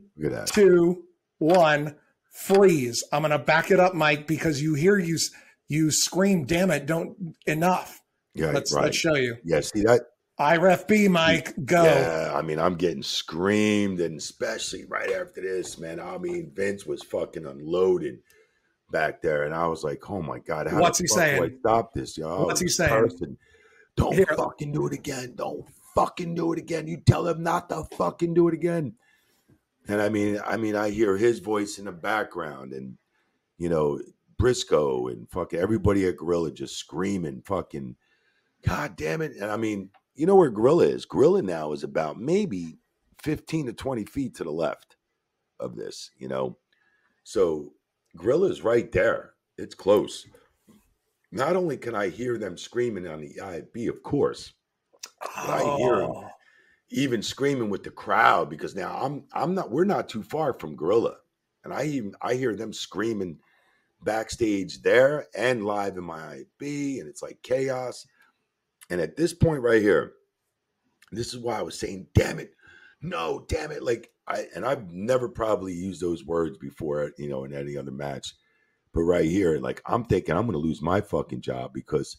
two, one, freeze. I'm going to back it up, Mike, because you hear you, you scream, damn it, don't, enough. Yeah, let's, right. Let's show you. Yeah, see that? I R F B, Mike, go. Yeah, I mean, I'm getting screamed, and especially right after this, man. I mean, Vince was fucking unloaded back there, and I was like, "Oh my God, how what's he saying? Do I stop this, y'all? What's he saying? Person. Don't Here. fucking do it again. Don't fucking do it again. You tell him not to fucking do it again." And I mean, I mean, I hear his voice in the background, and you know, Briscoe and fucking everybody at Gorilla just screaming, "Fucking God damn it!" And I mean, you know where Gorilla is? Gorilla now is about maybe fifteen to twenty feet to the left of this, you know, so. Gorilla's right there. It's close. Not only can I hear them screaming on the I B, of course, but oh. I hear them even screaming with the crowd because now I'm I'm not we're not too far from Gorilla, and I even I hear them screaming backstage there and live in my I B, and it's like chaos. And at this point right here, this is why I was saying, "Damn it, no, damn it!" Like. I, and I've never probably used those words before, you know, in any other match. But right here, like, I'm thinking I'm going to lose my fucking job because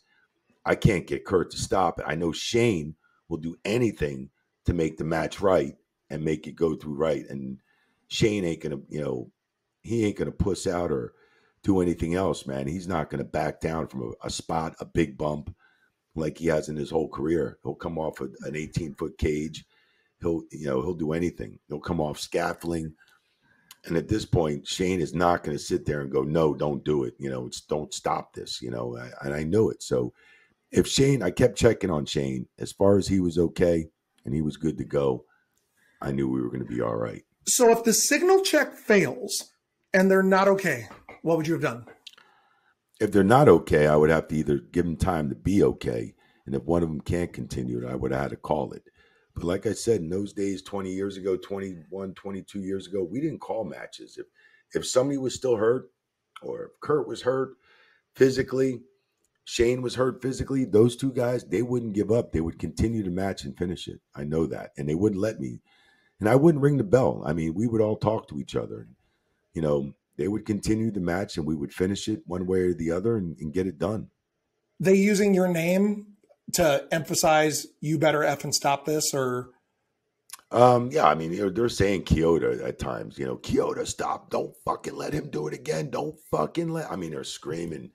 I can't get Kurt to stop it. I know Shane will do anything to make the match right and make it go through right. And Shane ain't going to, you know, he ain't going to puss out or do anything else, man. He's not going to back down from a, a spot, a big bump like he has in his whole career. He'll come off an eighteen-foot cage. He'll, you know, he'll do anything. He'll come off scaffolding, and at this point, Shane is not going to sit there and go, "No, don't do it." You know, it's don't stop this. You know, I, and I knew it. So, if Shane, I kept checking on Shane as far as he was okay and he was good to go. I knew we were going to be all right. So, if the signal check fails and they're not okay, what would you have done? if they're not okay, I would have to either give them time to be okay, and if one of them can't continue it, I would have had to call it. But like I said, in those days, twenty years ago, twenty-one, twenty-two years ago, we didn't call matches. If if somebody was still hurt, or if Kurt was hurt physically, Shane was hurt physically, those two guys, they wouldn't give up. They would continue the match and finish it. I know that. And they wouldn't let me. And I wouldn't ring the bell. I mean, we would all talk to each other. You know, they would continue the match and we would finish it one way or the other and, and get it done. They using your name to emphasize you better F and stop this, or? Um, yeah, I mean, they're, they're saying Chioda at times, you know, Chioda, stop. Don't fucking let him do it again. Don't fucking let, I mean, they're screaming.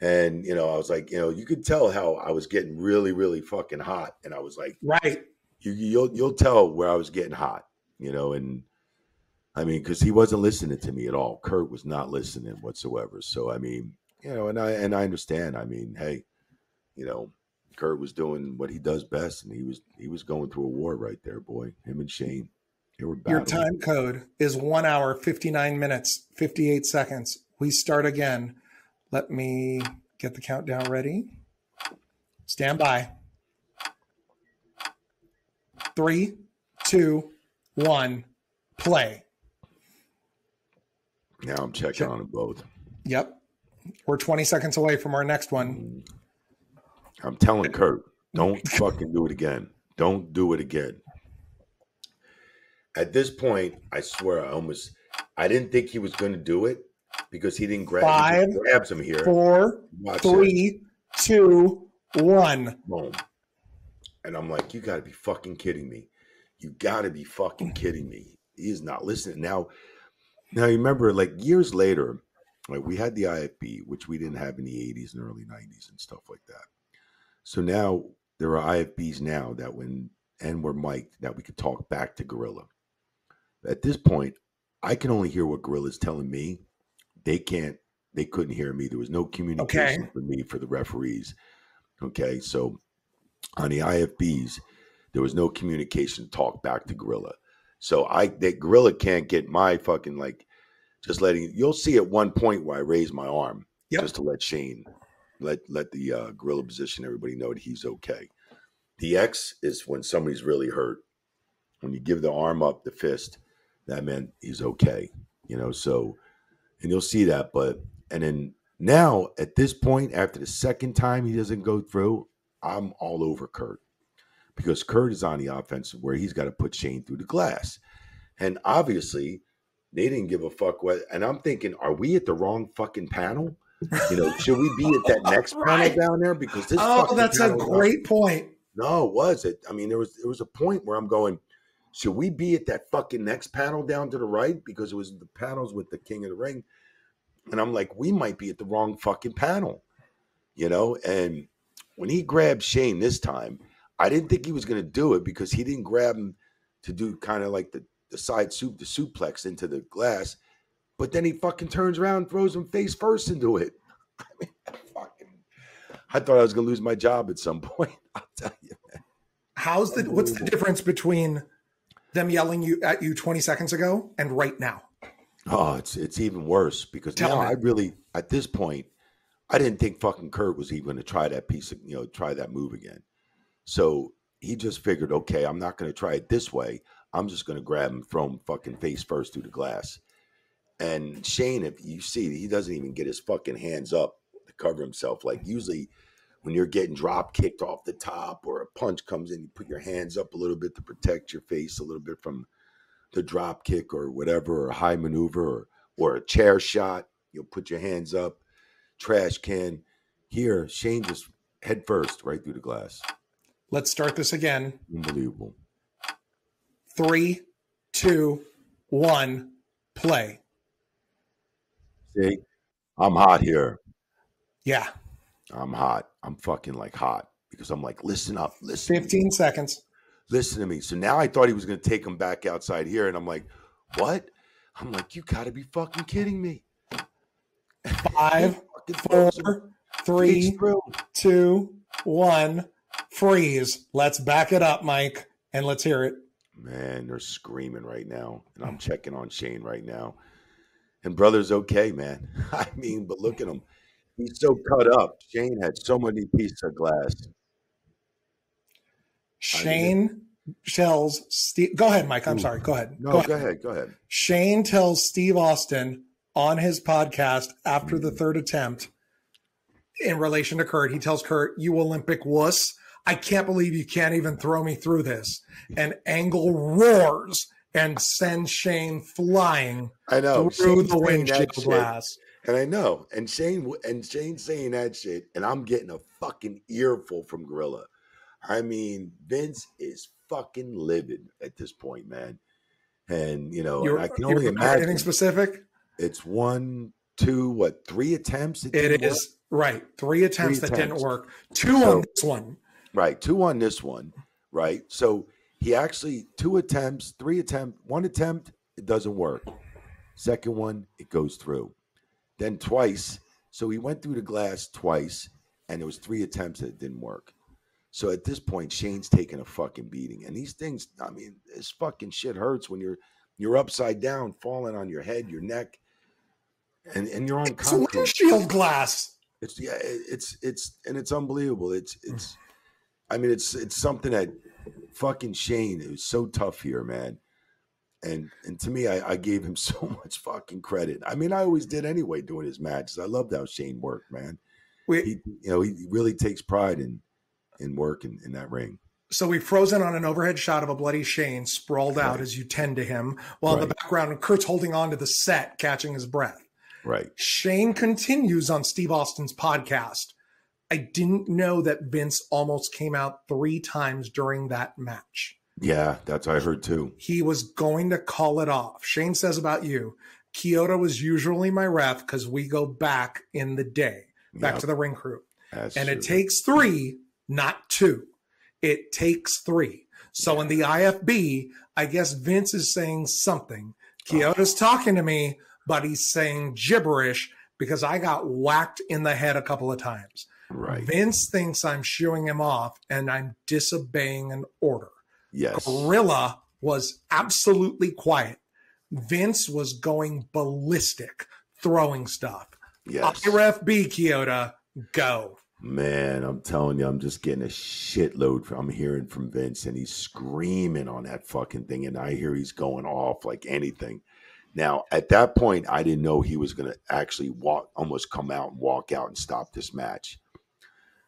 And, you know, I was like, you know, you could tell how I was getting really, really fucking hot. And I was like, right. You, you'll, you'll tell where I was getting hot, you know, and I mean, cause he wasn't listening to me at all. Kurt was not listening whatsoever. So, I mean, you know, and I, and I understand, I mean, hey, you know, Kurt was doing what he does best, and he was he was going through a war right there, boy. Him and Shane, they were battling. Your time code is one hour, fifty-nine minutes, fifty-eight seconds. We start again. Let me get the countdown ready. Stand by. Three, two, one, play. Now I'm checking Check. on them both. Yep. We're twenty seconds away from our next one. I'm telling Kurt, don't fucking do it again. Don't do it again. At this point, I swear, I almost, I didn't think he was going to do it because he didn't grab Five, he grabs him here. Four, Watch three, it. two, one. Boom. And I'm like, you got to be fucking kidding me. You got to be fucking kidding me. He is not listening. Now, now you remember, like years later, like we had the I F B, which we didn't have in the eighties and early nineties and stuff like that. So now there are I F Bs now that when, and we're mic'd, that we could talk back to Gorilla. At this point, I can only hear what Gorilla's telling me. They can't, they couldn't hear me. There was no communication okay. for me, for the referees. Okay. So on the I F Bs, there was no communication talk back to Gorilla. So I, that Gorilla can't get my fucking, like, just letting, you'll see at one point where I raise my arm yep. just to let Shane Let let the uh, Gorilla position everybody know that he's okay. The X is when somebody's really hurt. When you give the arm up, the fist, that meant he's okay. You know, so, and you'll see that. But, and then now at this point, after the second time he doesn't go through, I'm all over Kurt. Because Kurt is on the offensive where he's got to put Shane through the glass. And obviously, they didn't give a fuck what. And I'm thinking, are we at the wrong fucking panel? You know, should we be at that next right. panel down there? Because this oh, that's a great was, point. No, was it? I mean, there was there was a point where I'm going, should we be at that fucking next panel down to the right? Because it was the panels with the King of the Ring, and I'm like, we might be at the wrong fucking panel, you know. And when he grabbed Shane this time, I didn't think he was going to do it because he didn't grab him to do kind of like the the side soup, the suplex into the glass. But then he fucking turns around and throws him face first into it. I mean, I fucking, I thought I was going to lose my job at some point. I'll tell you, man. How's the, what's the difference between them yelling you at you twenty seconds ago and right now? Oh, it's, it's even worse because tell now me. I really, at this point, I didn't think fucking Kurt was even going to try that piece of, you know, try that move again. So he just figured, okay, I'm not going to try it this way. I'm just going to grab him, throw him fucking face first through the glass. And Shane, if you see, he doesn't even get his fucking hands up to cover himself. Like usually when you're getting drop kicked off the top or a punch comes in, you put your hands up a little bit to protect your face a little bit from the drop kick or whatever, or a high maneuver or, or a chair shot. You'll put your hands up, trash can. Here, Shane just head first right through the glass. Let's start this again. Unbelievable. Three, two, one, play. See, I'm hot here. Yeah. I'm hot. I'm fucking like hot because I'm like, listen up. Listen. fifteen seconds. Listen to me. So now I thought he was going to take him back outside here. And I'm like, what? I'm like, you got to be fucking kidding me. Five, four, three, two, one, freeze. Let's back it up, Mike. And let's hear it. Man, they're screaming right now. And I'm checking on Shane right now. And brother's okay, man. I mean, but look at him. He's so cut up. Shane had so many pieces of glass. Shane tells Steve. Go ahead, Mike. I'm Ooh. sorry. Go ahead. No, go ahead. go ahead. Go ahead. Shane tells Steve Austin on his podcast after mm-hmm. the third attempt in relation to Kurt. He tells Kurt, "You Olympic wuss. I can't believe you can't even throw me through this." And Angle roars and sends Shane flying I know. through Shane's the windshield glass. And I know. And Shane and Shane's saying that shit, and I'm getting a fucking earful from Gorilla. I mean, Vince is fucking livid at this point, man. And, you know, and I can only imagine. Anything specific? It's one, two, what, three attempts? It, it is. Work? Right. Three attempts three that attempts. didn't work. Two so, on this one. Right. Two on this one. Right. So he actually, two attempts, three attempts, one attempt, it doesn't work. Second one, it goes through. Then twice. So he went through the glass twice, and there was three attempts that it didn't work. So at this point, Shane's taking a fucking beating. And these things, I mean, this fucking shit hurts when you're you're upside down, falling on your head, your neck, and, and you're on it's concrete. windshield glass. It's yeah, it's it's and it's unbelievable. It's it's I mean, it's it's something that fucking Shane, it was so tough here, man. And and to me, I, I gave him so much fucking credit. I mean, I always did anyway doing his matches. I loved how Shane worked, man. We, he, you know, he really takes pride in in work in, in that ring. So we've frozen on an overhead shot of a bloody Shane sprawled right. out as you tend to him, while right. in the background, Kurt's holding on to the set, catching his breath. Right. Shane continues on Steve Austin's podcast. I didn't know that Vince almost came out three times during that match. Yeah, that's what I heard too. He was going to call it off. Shane says about you, Chioda was usually my ref because we go back in the day, back yep. to the ring crew. That's and true. It takes three, not two. It takes three. So yeah. in the I F B, I guess Vince is saying something. Chioda's oh. talking to me, but he's saying gibberish because I got whacked in the head a couple of times. Right. Vince thinks I'm shooing him off and I'm disobeying an order. Yes. Gorilla was absolutely quiet. Vince was going ballistic, throwing stuff. Yes. I F B, Chioda, go. Man, I'm telling you, I'm just getting a shitload from, I'm hearing from Vince, and he's screaming on that fucking thing, and I hear he's going off like anything. Now, at that point, I didn't know he was going to actually walk, almost come out and walk out and stop this match.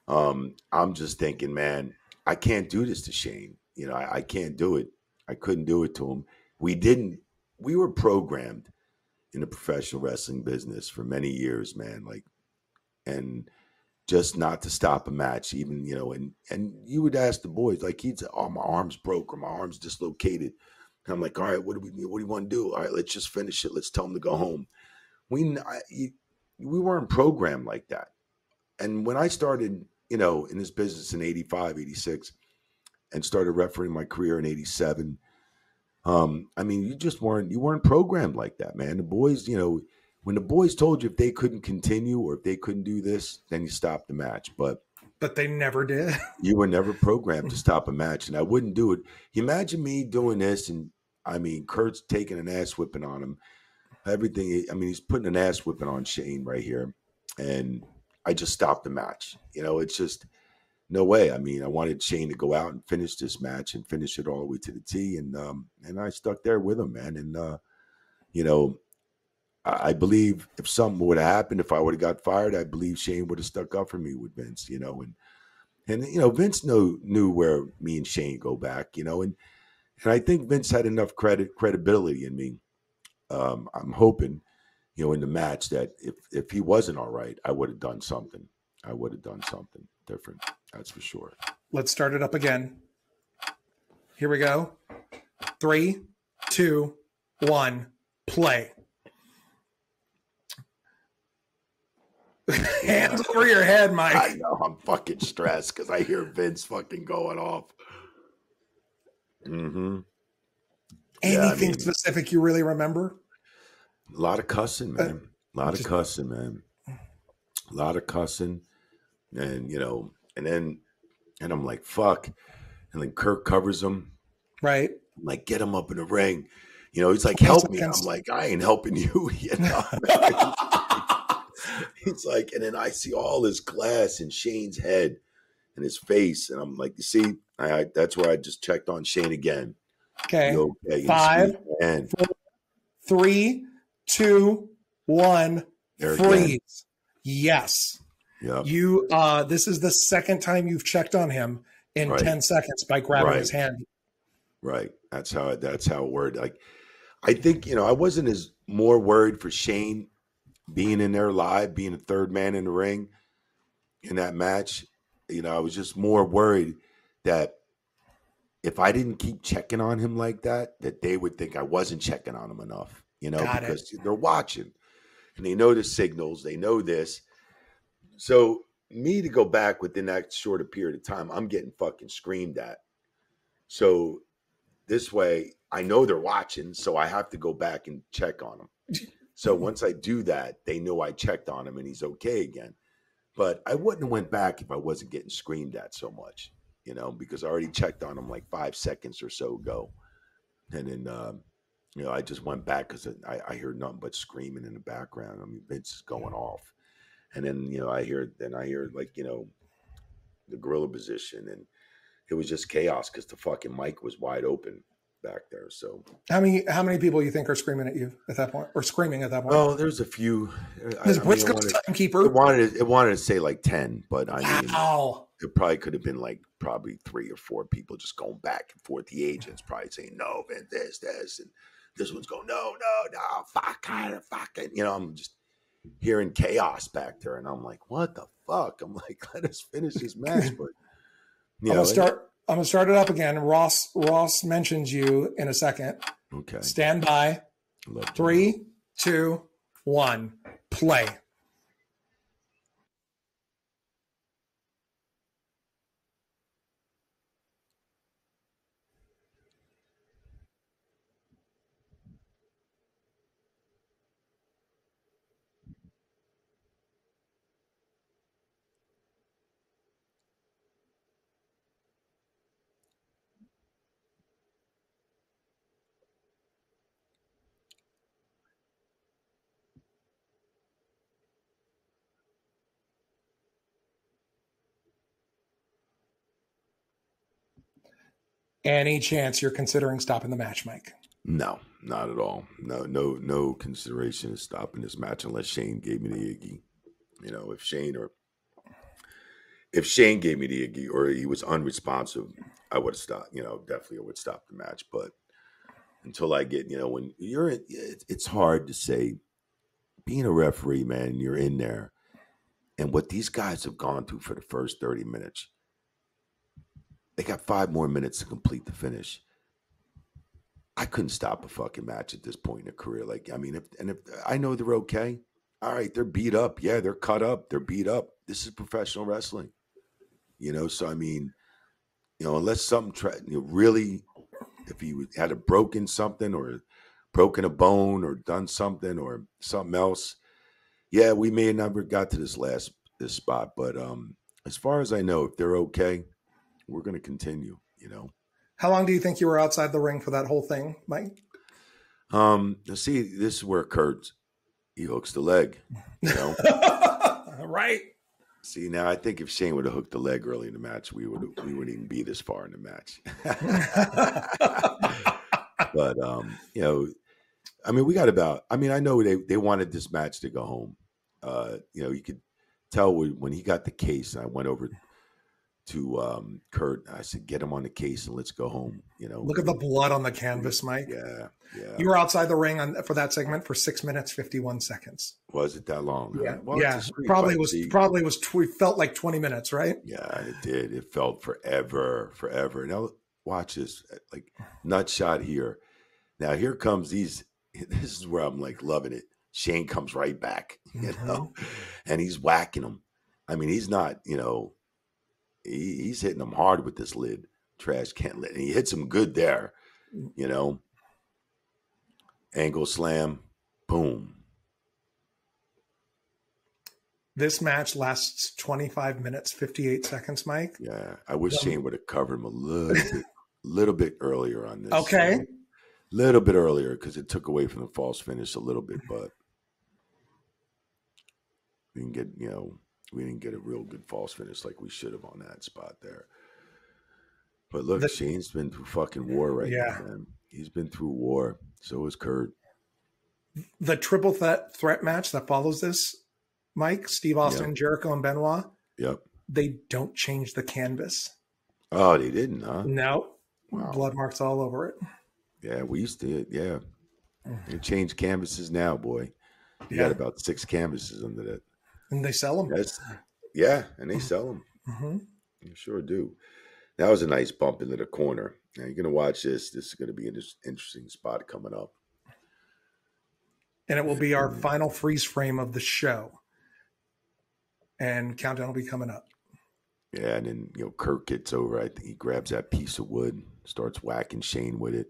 Um, I'm just thinking, man, I can't do this to Shane. You know, I, I can't do it. I couldn't do it to him. We didn't. We were programmed in the professional wrestling business for many years, man. Like, and just not to stop a match, even, you know, and, and you would ask the boys, like, he'd say, oh, my arm's broke or my arm's dislocated. And I'm like, all right, what do we what do you want to do? All right, let's just finish it. Let's tell him to go home. We, we weren't programmed like that. And when I started, you know, in this business in eighty-five, eighty-six, and started refereeing my career in eighty-seven. Um, I mean, you just weren't, you weren't programmed like that, man. The boys, you know, when the boys told you if they couldn't continue or if they couldn't do this, then you stopped the match. But but they never did. You were never programmed to stop a match, and I wouldn't do it. Imagine me doing this, and I mean, Kurt's taking an ass whipping on him. Everything, I mean, he's putting an ass whipping on Shane right here, and I just stopped the match. You know, it's just, no way. I mean, I wanted Shane to go out and finish this match and finish it all the way to the T. And um, and I stuck there with him, man. And, uh, you know, I, I believe if something would have happened, if I would have got fired, I believe Shane would have stuck up for me with Vince, you know. And, and you know, Vince know, knew where me and Shane go back, you know. And and I think Vince had enough credit credibility in me. Um, I'm hoping, you know, in the match that if, if he wasn't all right, I would have done something. I would have done something different. That's for sure. Let's start it up again. Here we go. Three, two, one, play. Hands over your head, Mike. I know. I'm fucking stressed because I hear Vince fucking going off. Mm-hmm. Anything yeah, I mean, specific you really remember? A lot of cussing, man. A lot of cussing, man. A lot of cussing. And, you know, and then, and I'm like, fuck. And then Kirk covers him. Right. I'm like, get him up in the ring. You know, he's like, help me. I'm like, I ain't helping you. You know? It's like, and then I see all this glass in Shane's head and his face. And I'm like, you see, I, I that's where I just checked on Shane again. Okay. okay. Five, four, three, two, one, there freeze. Yes. Yep. You, uh, this is the second time you've checked on him in right. ten seconds by grabbing right. his hand. Right. That's how, that's how it worked. Like, I think, you know, I wasn't as more worried for Shane being in there live, being a third man in the ring in that match. You know, I was just more worried that if I didn't keep checking on him like that, that they would think I wasn't checking on him enough, you know, Got because it. they're watching and they know the signals, they know this. So me to go back within that short a period of time, I'm getting fucking screamed at. So this way, I know they're watching, so I have to go back and check on him. So once I do that, they know I checked on him and he's okay again. But I wouldn't have went back if I wasn't getting screamed at so much, you know, because I already checked on him like five seconds or so ago. And then, um, you know, I just went back because I, I hear nothing but screaming in the background. I mean, Vince is going off. And then, you know, I hear, then I hear like, you know, the gorilla position. And it was just chaos because the fucking mic was wide open back there. So how many how many people you think are screaming at you at that point, or screaming at that point? Oh, there's a few. His Briscoe's timekeeper. It wanted it wanted to say like ten, but I wow. mean, it probably could have been like probably three or four people just going back and forth. The agents probably saying no, man, this, this, and this one's going no, no, no, fuck, fuck it. You know, I'm just hearing chaos back there, and I'm like, what the fuck? I'm like, let us finish this match, but you I'm know, gonna start. I'm going to start it up again. Ross Ross mentions you in a second. Okay. Stand by. Three, that. two, one. Play. Any chance you're considering stopping the match, Mike? No, not at all. No, no, no consideration of stopping this match unless Shane gave me the Iggy. You know, if Shane or if Shane gave me the Iggy or he was unresponsive, I would have stopped. You know, definitely I would stop the match. But until I get, you know, when you're, in, it's hard to say. Being a referee, man, you're in there, and what these guys have gone through for the first thirty minutes. They got five more minutes to complete the finish. I couldn't stop a fucking match at this point in a career. Like, I mean, if, and if I know they're okay, all right, they're beat up. Yeah, they're cut up. They're beat up. This is professional wrestling, you know? So, I mean, you know, unless something tra- you know, really, if he had a broken something or broken a bone or done something or something else, yeah, we may have never got to this last, this spot. But um, as far as I know, if they're okay, we're going to continue, you know. How long do you think you were outside the ring for that whole thing, Mike? Um, see, this is where Kurt, he hooks the leg, you know. Right. See, now I think if Shane would have hooked the leg early in the match, we would we wouldn't even be this far in the match. But um, you know, I mean, we got about. I mean, I know they they wanted this match to go home. Uh, you know, you could tell when he got the case, and I went over to um, Kurt, I said, get him on the case and let's go home. You know, look at the blood on the canvas, Mike. Yeah, yeah. You were outside the ring on for that segment for six minutes fifty-one seconds. Was it that long? Yeah, huh? Well, yeah. Probably was, probably was. Probably was. Felt like twenty minutes, right? Yeah, it did. It felt forever, forever. Now watch this, like nut shot here. Now here comes these. This is where I'm like loving it. Shane comes right back, you mm-hmm. know, and he's whacking him. I mean, he's not, you know. He, he's hitting them hard with this lid, trash can lid. And he hits them good there, you know. Angle slam, boom. This match lasts twenty-five minutes, fifty-eight seconds, Mike. Yeah, I wish yeah. Shane would have covered him a little bit, little bit earlier on this. Okay. A little bit earlier because it took away from the false finish a little bit, but We didn't get, you know, we didn't get a real good false finish like we should have on that spot there. But look, the, Shane's been through fucking war right yeah. now, man. He's been through war. So is Kurt. The triple th- threat match that follows this, Mike, Steve Austin, yep. Jericho, and Benoit. Yep. They don't change the canvas. Oh, they didn't, huh? No. Wow. Blood marks all over it. Yeah, we used to. Yeah. They change canvases now, boy. You yeah. got about six canvases under that. And they sell them. That's, yeah, and they sell them. Mm-hmm. You sure do. That was a nice bump into the corner. Now you're going to watch this. This is going to be an interesting spot coming up. And it will be our final freeze frame of the show. And countdown will be coming up. Yeah, and then, you know, Kurt gets over. I think he grabs that piece of wood, starts whacking Shane with it.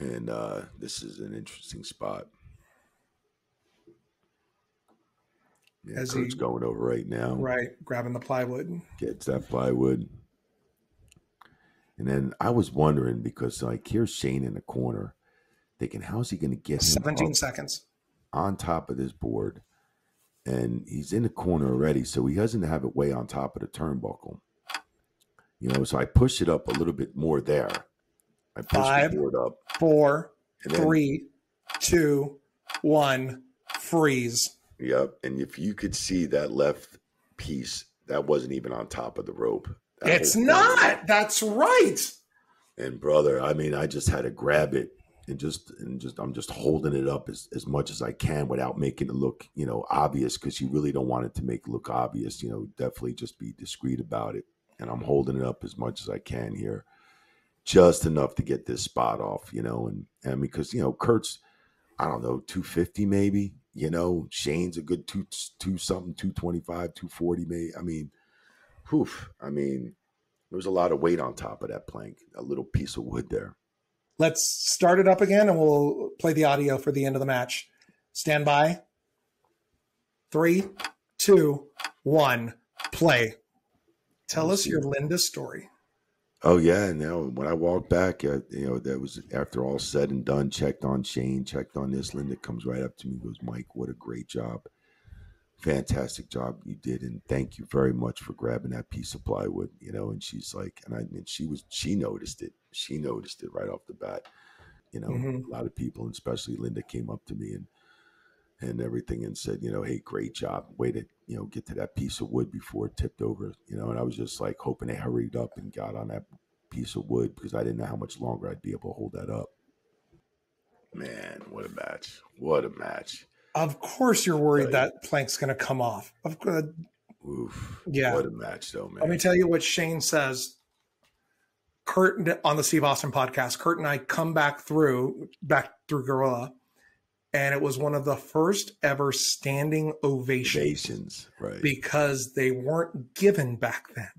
And uh, this is an interesting spot. Yeah, As Kurt's he, going over right now. Right, grabbing the plywood. Gets that plywood. And then I was wondering, because, like, here's Shane in the corner thinking, how's he going to get him seventeen seconds on top of this board? And he's in the corner already, so he doesn't have it way on top of the turnbuckle. You know, so I push it up a little bit more there. I push Five, the board up. Four, then, three, two, one, freeze. Yep. And if you could see that left piece, that wasn't even on top of the rope. That it's not. That's right. And brother, I mean, I just had to grab it and just and just I'm just holding it up as, as much as I can without making it look, you know, obvious, because you really don't want it to make it look obvious. You know, definitely just be discreet about it. And I'm holding it up as much as I can here. Just enough to get this spot off, you know, and and because, you know, Kurt's, I don't know, two fifty maybe, you know, Shane's a good two two something, two twenty-five, two forty maybe. I mean, poof. I mean, there was a lot of weight on top of that plank, a little piece of wood there. Let's start it up again, and we'll play the audio for the end of the match. Stand by. Three, two, one, play. Tell us your Linda story. Oh, yeah. Now, when I walked back, I, you know, that was after all said and done, checked on Shane, checked on this. Linda comes right up to me and goes, Mike, what a great job. Fantastic job you did, and thank you very much for grabbing that piece of plywood, you know. And she's like, and I and she was she noticed it she noticed it right off the bat, you know. Mm-hmm. A lot of people, especially Linda, came up to me and and everything and said, you know, hey, great job, way to, you know, get to that piece of wood before it tipped over, you know. And I was just like hoping they hurried up and got on that piece of wood, because I didn't know how much longer I'd be able to hold that up. Man, what a match. What a match. Of course you're worried that plank's going to come off. Of course. Oof. Yeah. What a match, though, man. Let me tell you what Shane says. Kurt, on the Steve Austin podcast, Kurt and I come back through, back through Gorilla, and it was one of the first ever standing ovations. Ovations, right. Because they weren't given back then.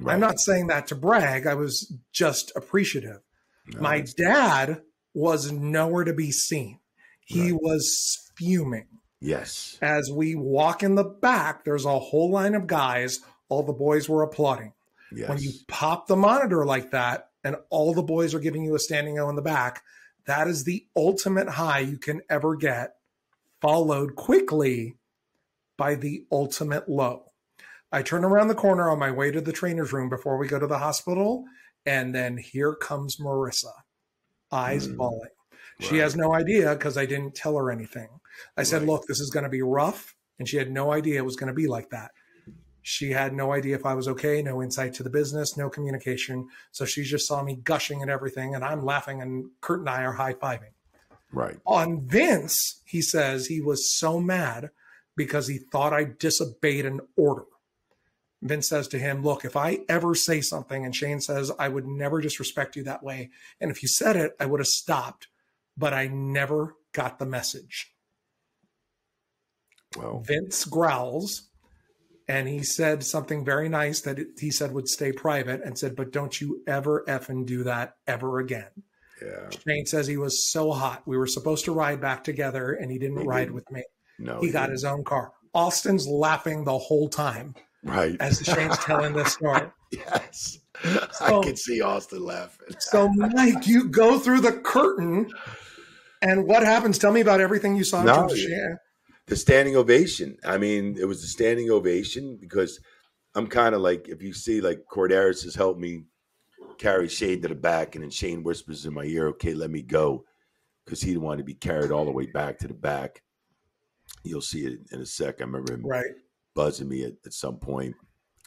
Right. I'm not saying that to brag. I was just appreciative. No, My dad was nowhere to be seen. He right. was fuming. Yes. As we walk in the back, there's a whole line of guys. All the boys were applauding. Yes. When you pop the monitor like that and all the boys are giving you a standing O in the back, that is the ultimate high you can ever get, followed quickly by the ultimate low. I turn around the corner on my way to the trainer's room before we go to the hospital, and then here comes Marissa, eyes mm. bawling. She right. has no idea, because I didn't tell her anything. I right. said, look, this is going to be rough. And she had no idea it was going to be like that. She had no idea if I was okay, no insight to the business, no communication. So she just saw me gushing and everything, and I'm laughing, and Kurt and I are high-fiving. Right. On Vince, he says he was so mad because he thought I disobeyed an order. Vince says to him, look, if I ever say something, and Shane says, I would never disrespect you that way. And if you said it, I would have stopped. But I never got the message. Well, Vince growls, and he said something very nice that it, he said would stay private, and said, but don't you ever effing do that ever again. Yeah. Shane says he was so hot. We were supposed to ride back together, and he didn't he ride didn't. with me. No, He, he got didn't. his own car. Austin's laughing the whole time. Right. As Shane's telling this story. Yes. So, I can see Austin laughing. So, Mike, you go through the curtain, and what happens? Tell me about everything you saw. No, in terms of Shane. The standing ovation. I mean, it was a standing ovation because I'm kind of like, if you see, like, Corderas has helped me carry Shane to the back, and then Shane whispers in my ear, okay, let me go, because he didn't want to be carried all the way back to the back. You'll see it in a sec. I remember him right. buzzing me at, at some point,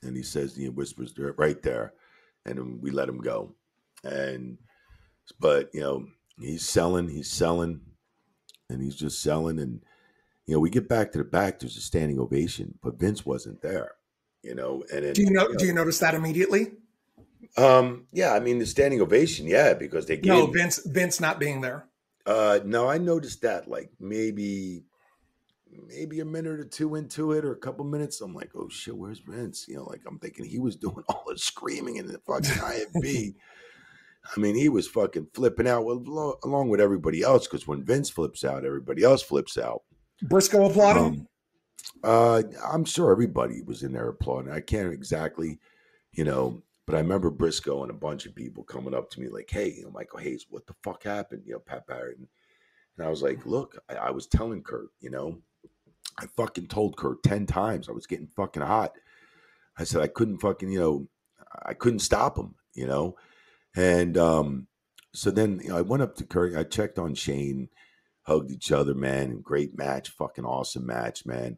and he says, he whispers right there, and then we let him go. And but, you know, he's selling, he's selling, and he's just selling, and you know, we get back to the back, there's a standing ovation, but Vince wasn't there, you know. And then, do you know, you know, do you notice that immediately? Um, yeah, I mean the standing ovation, yeah, because they gave no Vince Vince not being there. Uh, no, I noticed that like maybe maybe a minute or two into it, or a couple minutes. I'm like, oh shit, where's Vince? You know, like I'm thinking he was doing all the screaming in the fucking I F B. I mean, he was fucking flipping out well, along with everybody else, because when Vince flips out, everybody else flips out. Briscoe applauding. Um, uh, I'm sure everybody was in there applauding. I can't exactly, you know. But I remember Briscoe and a bunch of people coming up to me like, hey, you know, Michael Hayes, what the fuck happened? You know, Pat Patterson. And I was like, look, I, I was telling Kurt, you know, I fucking told Kurt ten times. I was getting fucking hot. I said, I couldn't fucking, you know, I couldn't stop him, you know. And um, so then, you know, I went up to Kurt. I checked on Shane, hugged each other, man. Great match. Fucking awesome match, man.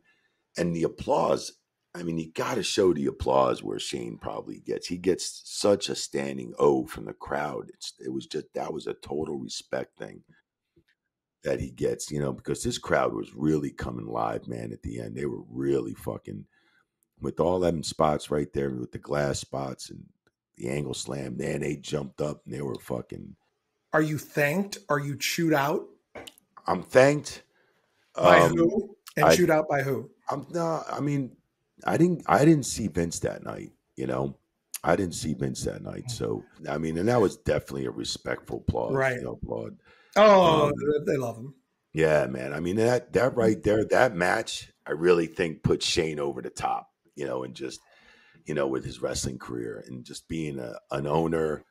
And the applause. I mean, you got to show the applause where Shane probably gets. He gets such a standing O from the crowd. It's, it was just, that was a total respect thing that he gets, you know, because this crowd was really coming live, man, at the end. They were really fucking, with all them spots right there, with the glass spots and the angle slam, man, they jumped up and they were fucking. Are you thanked? Are you chewed out? I'm thanked. By um, who? And I, chewed out by who? I'm not, I mean, I didn't I didn't see Vince that night, you know. I didn't see Vince that night. So, I mean, and that was definitely a respectful applause. Right. You know, applaud. Oh, um, they love him. Yeah, man. I mean, that that right there, that match, I really think put Shane over the top, you know, and just, you know, with his wrestling career and just being a, an owner,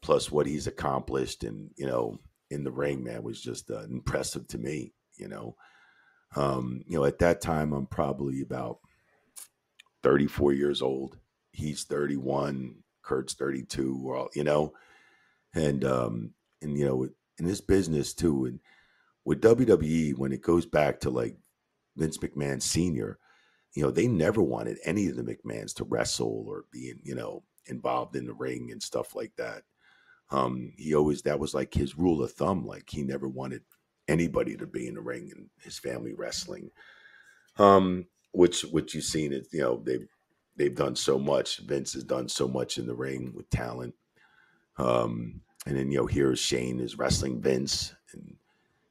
plus what he's accomplished and, you know, in the ring, man, was just uh, impressive to me, you know. Um, you know, at that time, I'm probably about thirty-four years old. He's thirty-one. Kurt's thirty-two. We're all, you know, and um, and you know, in this business too, and with W W E, when it goes back to like Vince McMahon Senior, you know, they never wanted any of the McMahons to wrestle or be, you know, involved in the ring and stuff like that. Um, he always, that was like his rule of thumb. Like he never wanted anybody to be in the ring and his family wrestling. Um. Which, which you've seen it, you know, they've they've done so much. Vince has done so much in the ring with talent, um, and then you know here's Shane is wrestling Vince, and,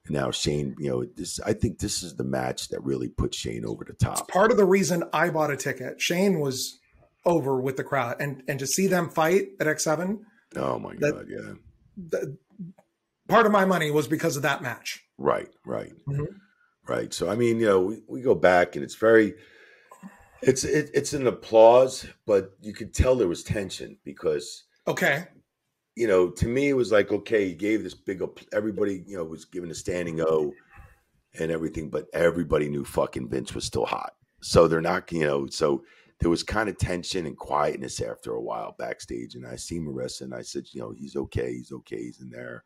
and now Shane, you know, this I think this is the match that really put Shane over the top. It's part of the reason I bought a ticket. Shane was over with the crowd, and and to see them fight at X seven. Oh my that, god, yeah. The, part of my money was because of that match. Right, right. Mm-hmm. Right. So, I mean, you know, we, we go back and it's very, it's, it, it's an applause, but you could tell there was tension because, okay, you know, to me, it was like, okay, he gave this big, everybody, you know, was given a standing O and everything, but everybody knew fucking Vince was still hot. So they're not, you know, so there was kind of tension and quietness after a while backstage. And I seen Marissa and I said, you know, he's okay. He's okay. He's in there.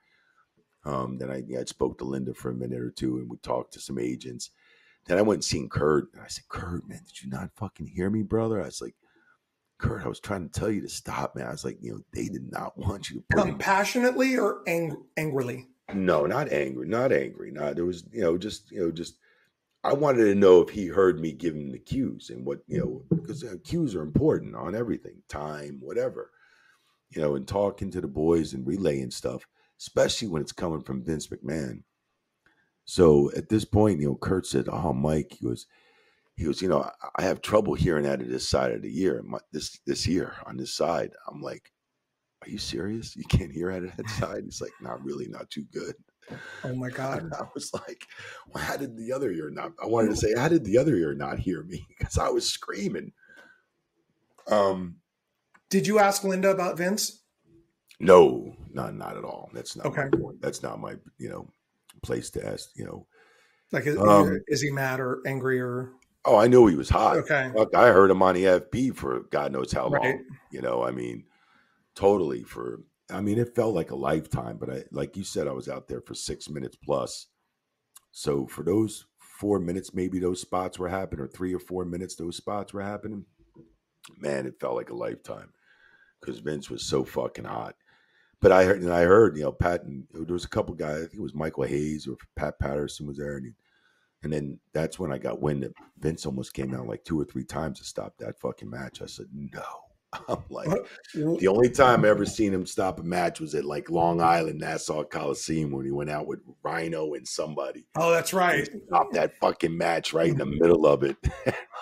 Um, then I, I spoke to Linda for a minute or two and we talked to some agents. Then I went and seen Kurt. And I said, Kurt, man, did you not fucking hear me, brother? I was like, Kurt, I was trying to tell you to stop, man. I was like, you know, they did not want you to put compassionately or ang angrily? No, not angry, not angry. Not, there was, you know, just, you know, just, I wanted to know if he heard me give him the cues and what, you know, because uh, cues are important on everything, time, whatever, you know, and talking to the boys and relaying stuff. Especially when it's coming from Vince McMahon. So at this point, you know, Kurt said, "Oh, Mike," he goes, "He goes, you know, I have trouble hearing out of this side of the year. This this year on this side." I'm like, "Are you serious? You can't hear out of that side?" He's like, "Not really, not too good." Oh my god! And I was like, "Well, how did the other ear not?" I wanted to say, "How did the other ear not hear me?" Because I was screaming. Um, did you ask Linda about Vince? No, not not at all. That's not okay. My point. That's not my you know place to ask you know Like, is, um, is he mad or angry or? Oh, I knew he was hot. Okay. Fuck, I heard him on E F P for God knows how long. Right. You know, I mean, totally for, I mean, it felt like a lifetime, but I, like you said, I was out there for six minutes plus. So for those four minutes, maybe those spots were happening, or three or four minutes, those spots were happening. Man, it felt like a lifetime because Vince was so fucking hot. But I heard, and I heard, you know, Pat, and there was a couple guys, I think it was Michael Hayes or Pat Patterson was there, and he, and then that's when I got wind that Vince almost came out like two or three times to stop that fucking match. I said, no. I'm like, the only time I ever seen him stop a match was at like Long Island, Nassau Coliseum, when he went out with Rhino and somebody. Oh, that's right. He stopped that fucking match right in the middle of it.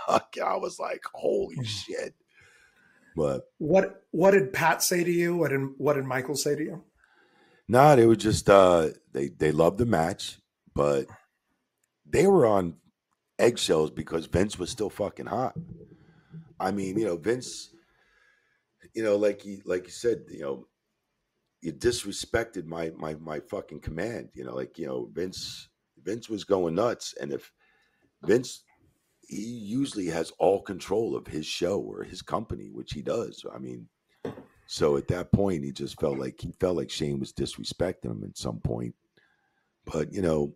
I was like, holy shit. But what what did Pat say to you? What did, what did Michael say to you? Nah, they were just, uh, they, they loved the match, but they were on eggshells because Vince was still fucking hot. I mean, you know, Vince... You know, like you, like you said, you know, you disrespected my, my, my fucking command, you know, like, you know, Vince, Vince was going nuts. And if Vince, he usually has all control of his show or his company, which he does. I mean, so at that point, he just felt like, he felt like Shane was disrespecting him at some point, but you know,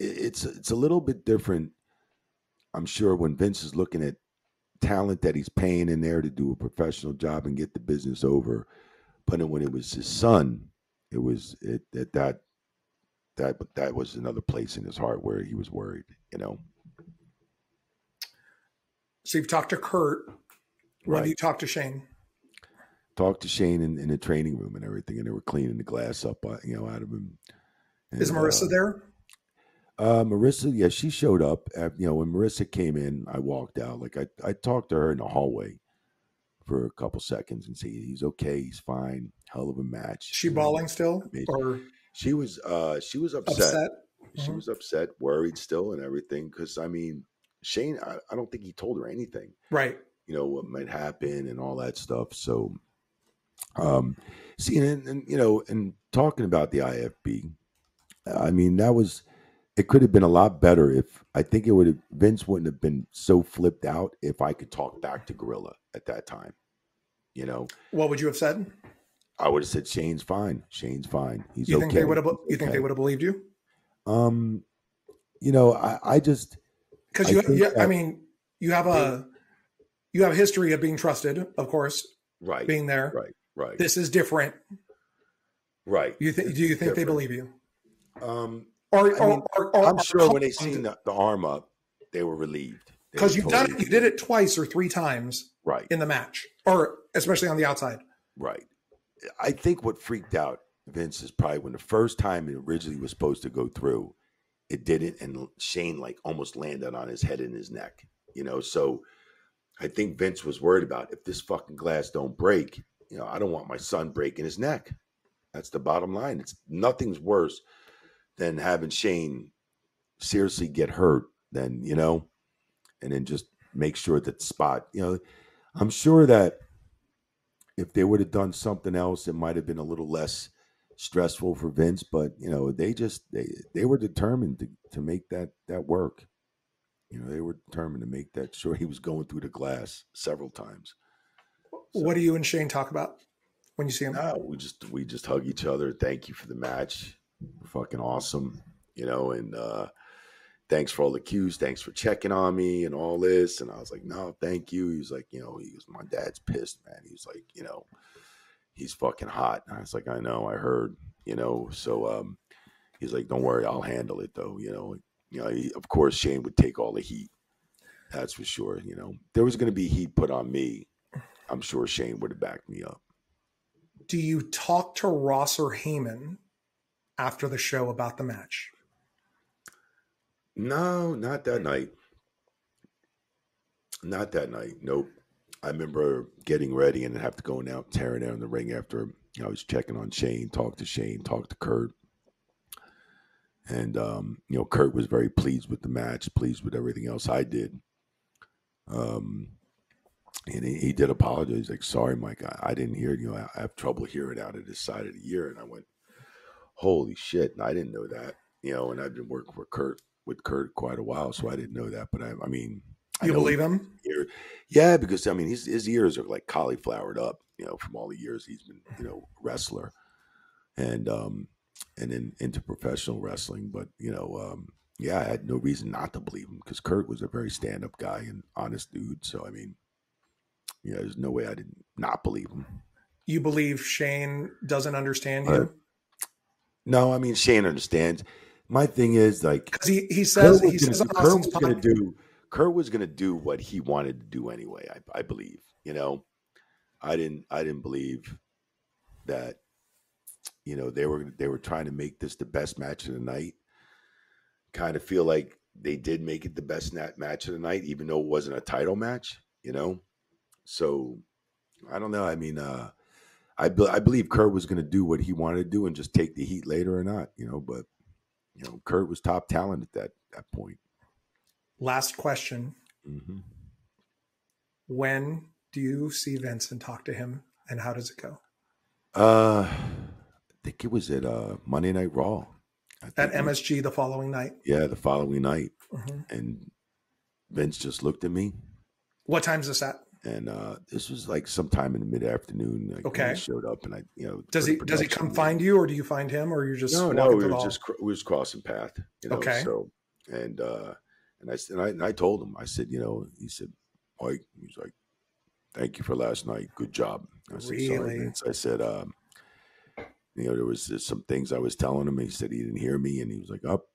it, it's, it's a little bit different. I'm sure when Vince is looking at talent that he's paying in there to do a professional job and get the business over, but when it was his son, it was it that that that that was another place in his heart where he was worried, you know. So you've talked to Kurt. When do you talk to Shane? Talked to Shane in, in the training room and everything, and they were cleaning the glass up, you know, out of him. And, is Marissa uh, there? Uh, Marissa, yeah, she showed up. At, you know, when Marissa came in, I walked out. Like, I, I talked to her in the hallway for a couple seconds and said, he's okay, he's fine. Hell of a match. She bawling still? Or she was, uh, she was upset. upset? She mm-hmm. was upset, worried still and everything. Because, I mean, Shane, I, I don't think he told her anything. Right. You know, what might happen and all that stuff. So, um, seeing and, and, you know, and talking about the I F B, I mean, that was... It could have been a lot better if I think it would have Vince wouldn't have been so flipped out if I could talk back to Gorilla at that time. You know, what would you have said? I would have said Shane's fine. Shane's fine. He's you think okay. They would have, you think okay. They would have believed you? Um, you know, I, I just because you, I, yeah, I, I mean, you have a you have a history of being trusted, of course, right? Being there, right? Right. This is different, right? You think? Do you think different. They believe you? Um. Or, I mean, or, or, I'm or, sure or, when they seen the, the arm up, they were relieved because you've totally done it. You did it twice or three times, right, in the match, or especially on the outside, right. I think what freaked out Vince is probably when the first time it originally was supposed to go through, it didn't, and Shane like almost landed on his head and his neck, you know. So I think Vince was worried about if this fucking glass don't break, you know, I don't want my son breaking his neck. That's the bottom line. It's nothing's worse than having Shane seriously get hurt, then, you know, and then just make sure that spot, you know, I'm sure that if they would have done something else, it might have been a little less stressful for Vince, but, you know, they just, they, they were determined to, to make that, that work. You know, they were determined to make that sure he was going through the glass several times. So, what do you and Shane talk about when you see him? No, we just, we just hug each other. Thank you for the match. Fucking awesome, you know, and uh thanks for all the cues, thanks for checking on me and all this. And I was like, no, thank you. He was like, you know, he was, my dad's pissed, man. He was like, you know, he's fucking hot. And I was like, I know, I heard, you know. So um he's like, don't worry, I'll handle it though, you know. You know, he, of course Shane would take all the heat, that's for sure. You know, there was going to be heat put on me. I'm sure Shane would have backed me up. Do you talk to Ross or Heyman after the show about the match? No, not that night. Not that night. Nope. I remember getting ready and have to go out, tearing down the ring after I was checking on Shane, talked to Shane, talked to Kurt. And, um, you know, Kurt was very pleased with the match, pleased with everything else I did. Um, and he, he did apologize. He's like, sorry, Mike, I, I didn't hear it. You know, I, I have trouble hearing out of this side of the ear. And I went, holy shit, I didn't know that, you know. And I've been working for Kurt with Kurt quite a while, so I didn't know that. But I, I mean, you I believe him? Yeah, because I mean, his his ears are like cauliflowered up, you know, from all the years he's been, you know, wrestler, and um, and then into professional wrestling. But you know, um, yeah, I had no reason not to believe him because Kurt was a very stand up guy and honest dude. So I mean, you know, there's no way I didn't not believe him. You believe Shane doesn't understand him? Uh, no, I mean Shane understands. My thing is like because he he says he says Kurt was going to do. Kurt was going to do what he wanted to do anyway. I, I believe, you know, I didn't, I didn't believe that, you know, they were, they were trying to make this the best match of the night. Kind of feel like they did make it the best match of the night, even though it wasn't a title match, you know? So I don't know. I mean, uh, I, be I believe Kurt was going to do what he wanted to do and just take the heat later or not, you know, but you know, Kurt was top talent at that, that point. Last question. Mm-hmm. When do you see Vince and talk to him and how does it go? Uh, I think it was at uh, Monday Night Raw. At M S G was, the following night? Yeah, the following night. Mm-hmm. And Vince just looked at me. What time's this at? And uh, this was like sometime in the mid-afternoon. Like okay. He showed up and I, you know. Does he does he come find you or do you find him or you're just no, no, we were just we was crossing path. You know, okay. So, and uh. And I said, and I, I told him, I said, you know, he said, Mike, he's like, thank you for last night. Good job. I said, really? I said, um, you know, there was just some things I was telling him. He said he didn't hear me. And he was like, up. Oh.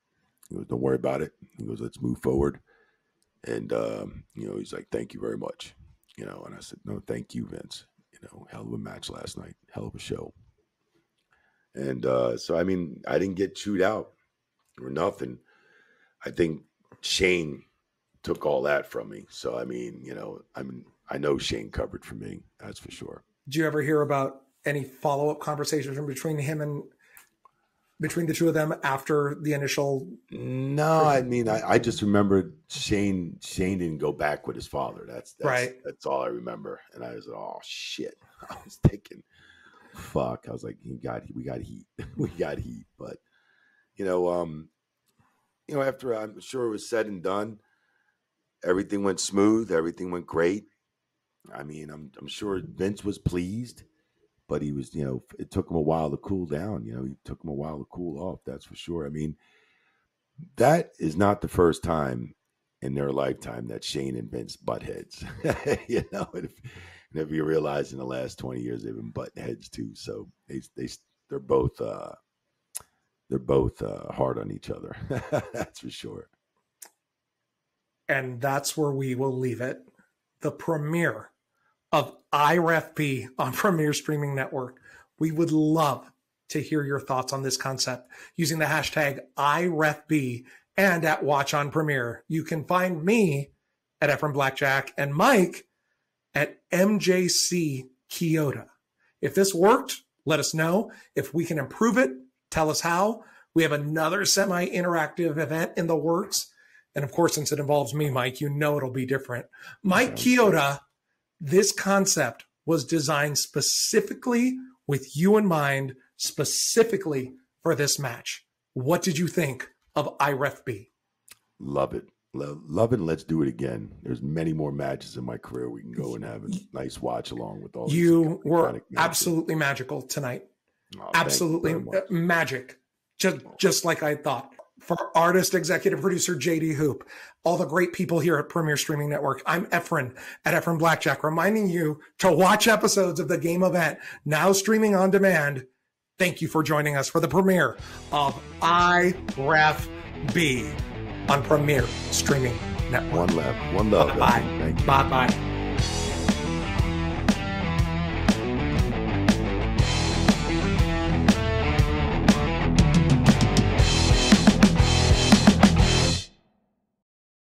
He goes, don't worry about it. He goes, let's move forward. And, um, you know, he's like, thank you very much. You know, and I said, no, thank you, Vince. You know, hell of a match last night. Hell of a show. And uh, so, I mean, I didn't get chewed out or nothing. I think Shane took all that from me. So, I mean, you know, I mean, I know Shane covered for me. That's for sure. Did you ever hear about any follow-up conversations from between him and between the two of them after the initial? No, I mean, I, I just remembered Shane, Shane didn't go back with his father. That's, that's right. That's all I remember. And I was like, oh shit. I was thinking, fuck. I was like, he got, we got heat. we got heat. But you know, um, you know, after I'm sure it was said and done, everything went smooth. Everything went great. I mean, I'm I'm sure Vince was pleased, but he was, you know, it took him a while to cool down. You know, it took him a while to cool off. That's for sure. I mean, that is not the first time in their lifetime that Shane and Vince butt heads. You know, and if, and if you realize in the last twenty years they've been butt heads too. So they they they're both. Uh, They're both uh, hard on each other. That's for sure. And that's where we will leave it. The premiere of I R F P on Premier Streaming Network. We would love to hear your thoughts on this concept using the hashtag I R F B and at Watch on Premier. You can find me at Efren Blackjack and Mike at M J C Chioda. If this worked, let us know. If we can improve it, tell us how. We have another semi-interactive event in the works. And of course, since it involves me, Mike, you know it'll be different. Mike Chioda, this concept was designed specifically with you in mind, specifically for this match. What did you think of I R F B? Love it. Love, love it. And let's do it again. There's many more matches in my career we can go and have a nice watch along with all these. You were absolutely magical tonight. Oh, absolutely magic, just just like I thought. For artist executive producer J D Hoop, all the great people here at Premier Streaming Network, I'm Efren at Efren Blackjack, reminding you to watch episodes of The Game Event now streaming on demand. Thank you for joining us for the premiere of I R F B on Premier Streaming Network. One love, one love. Bye bye. Bye bye.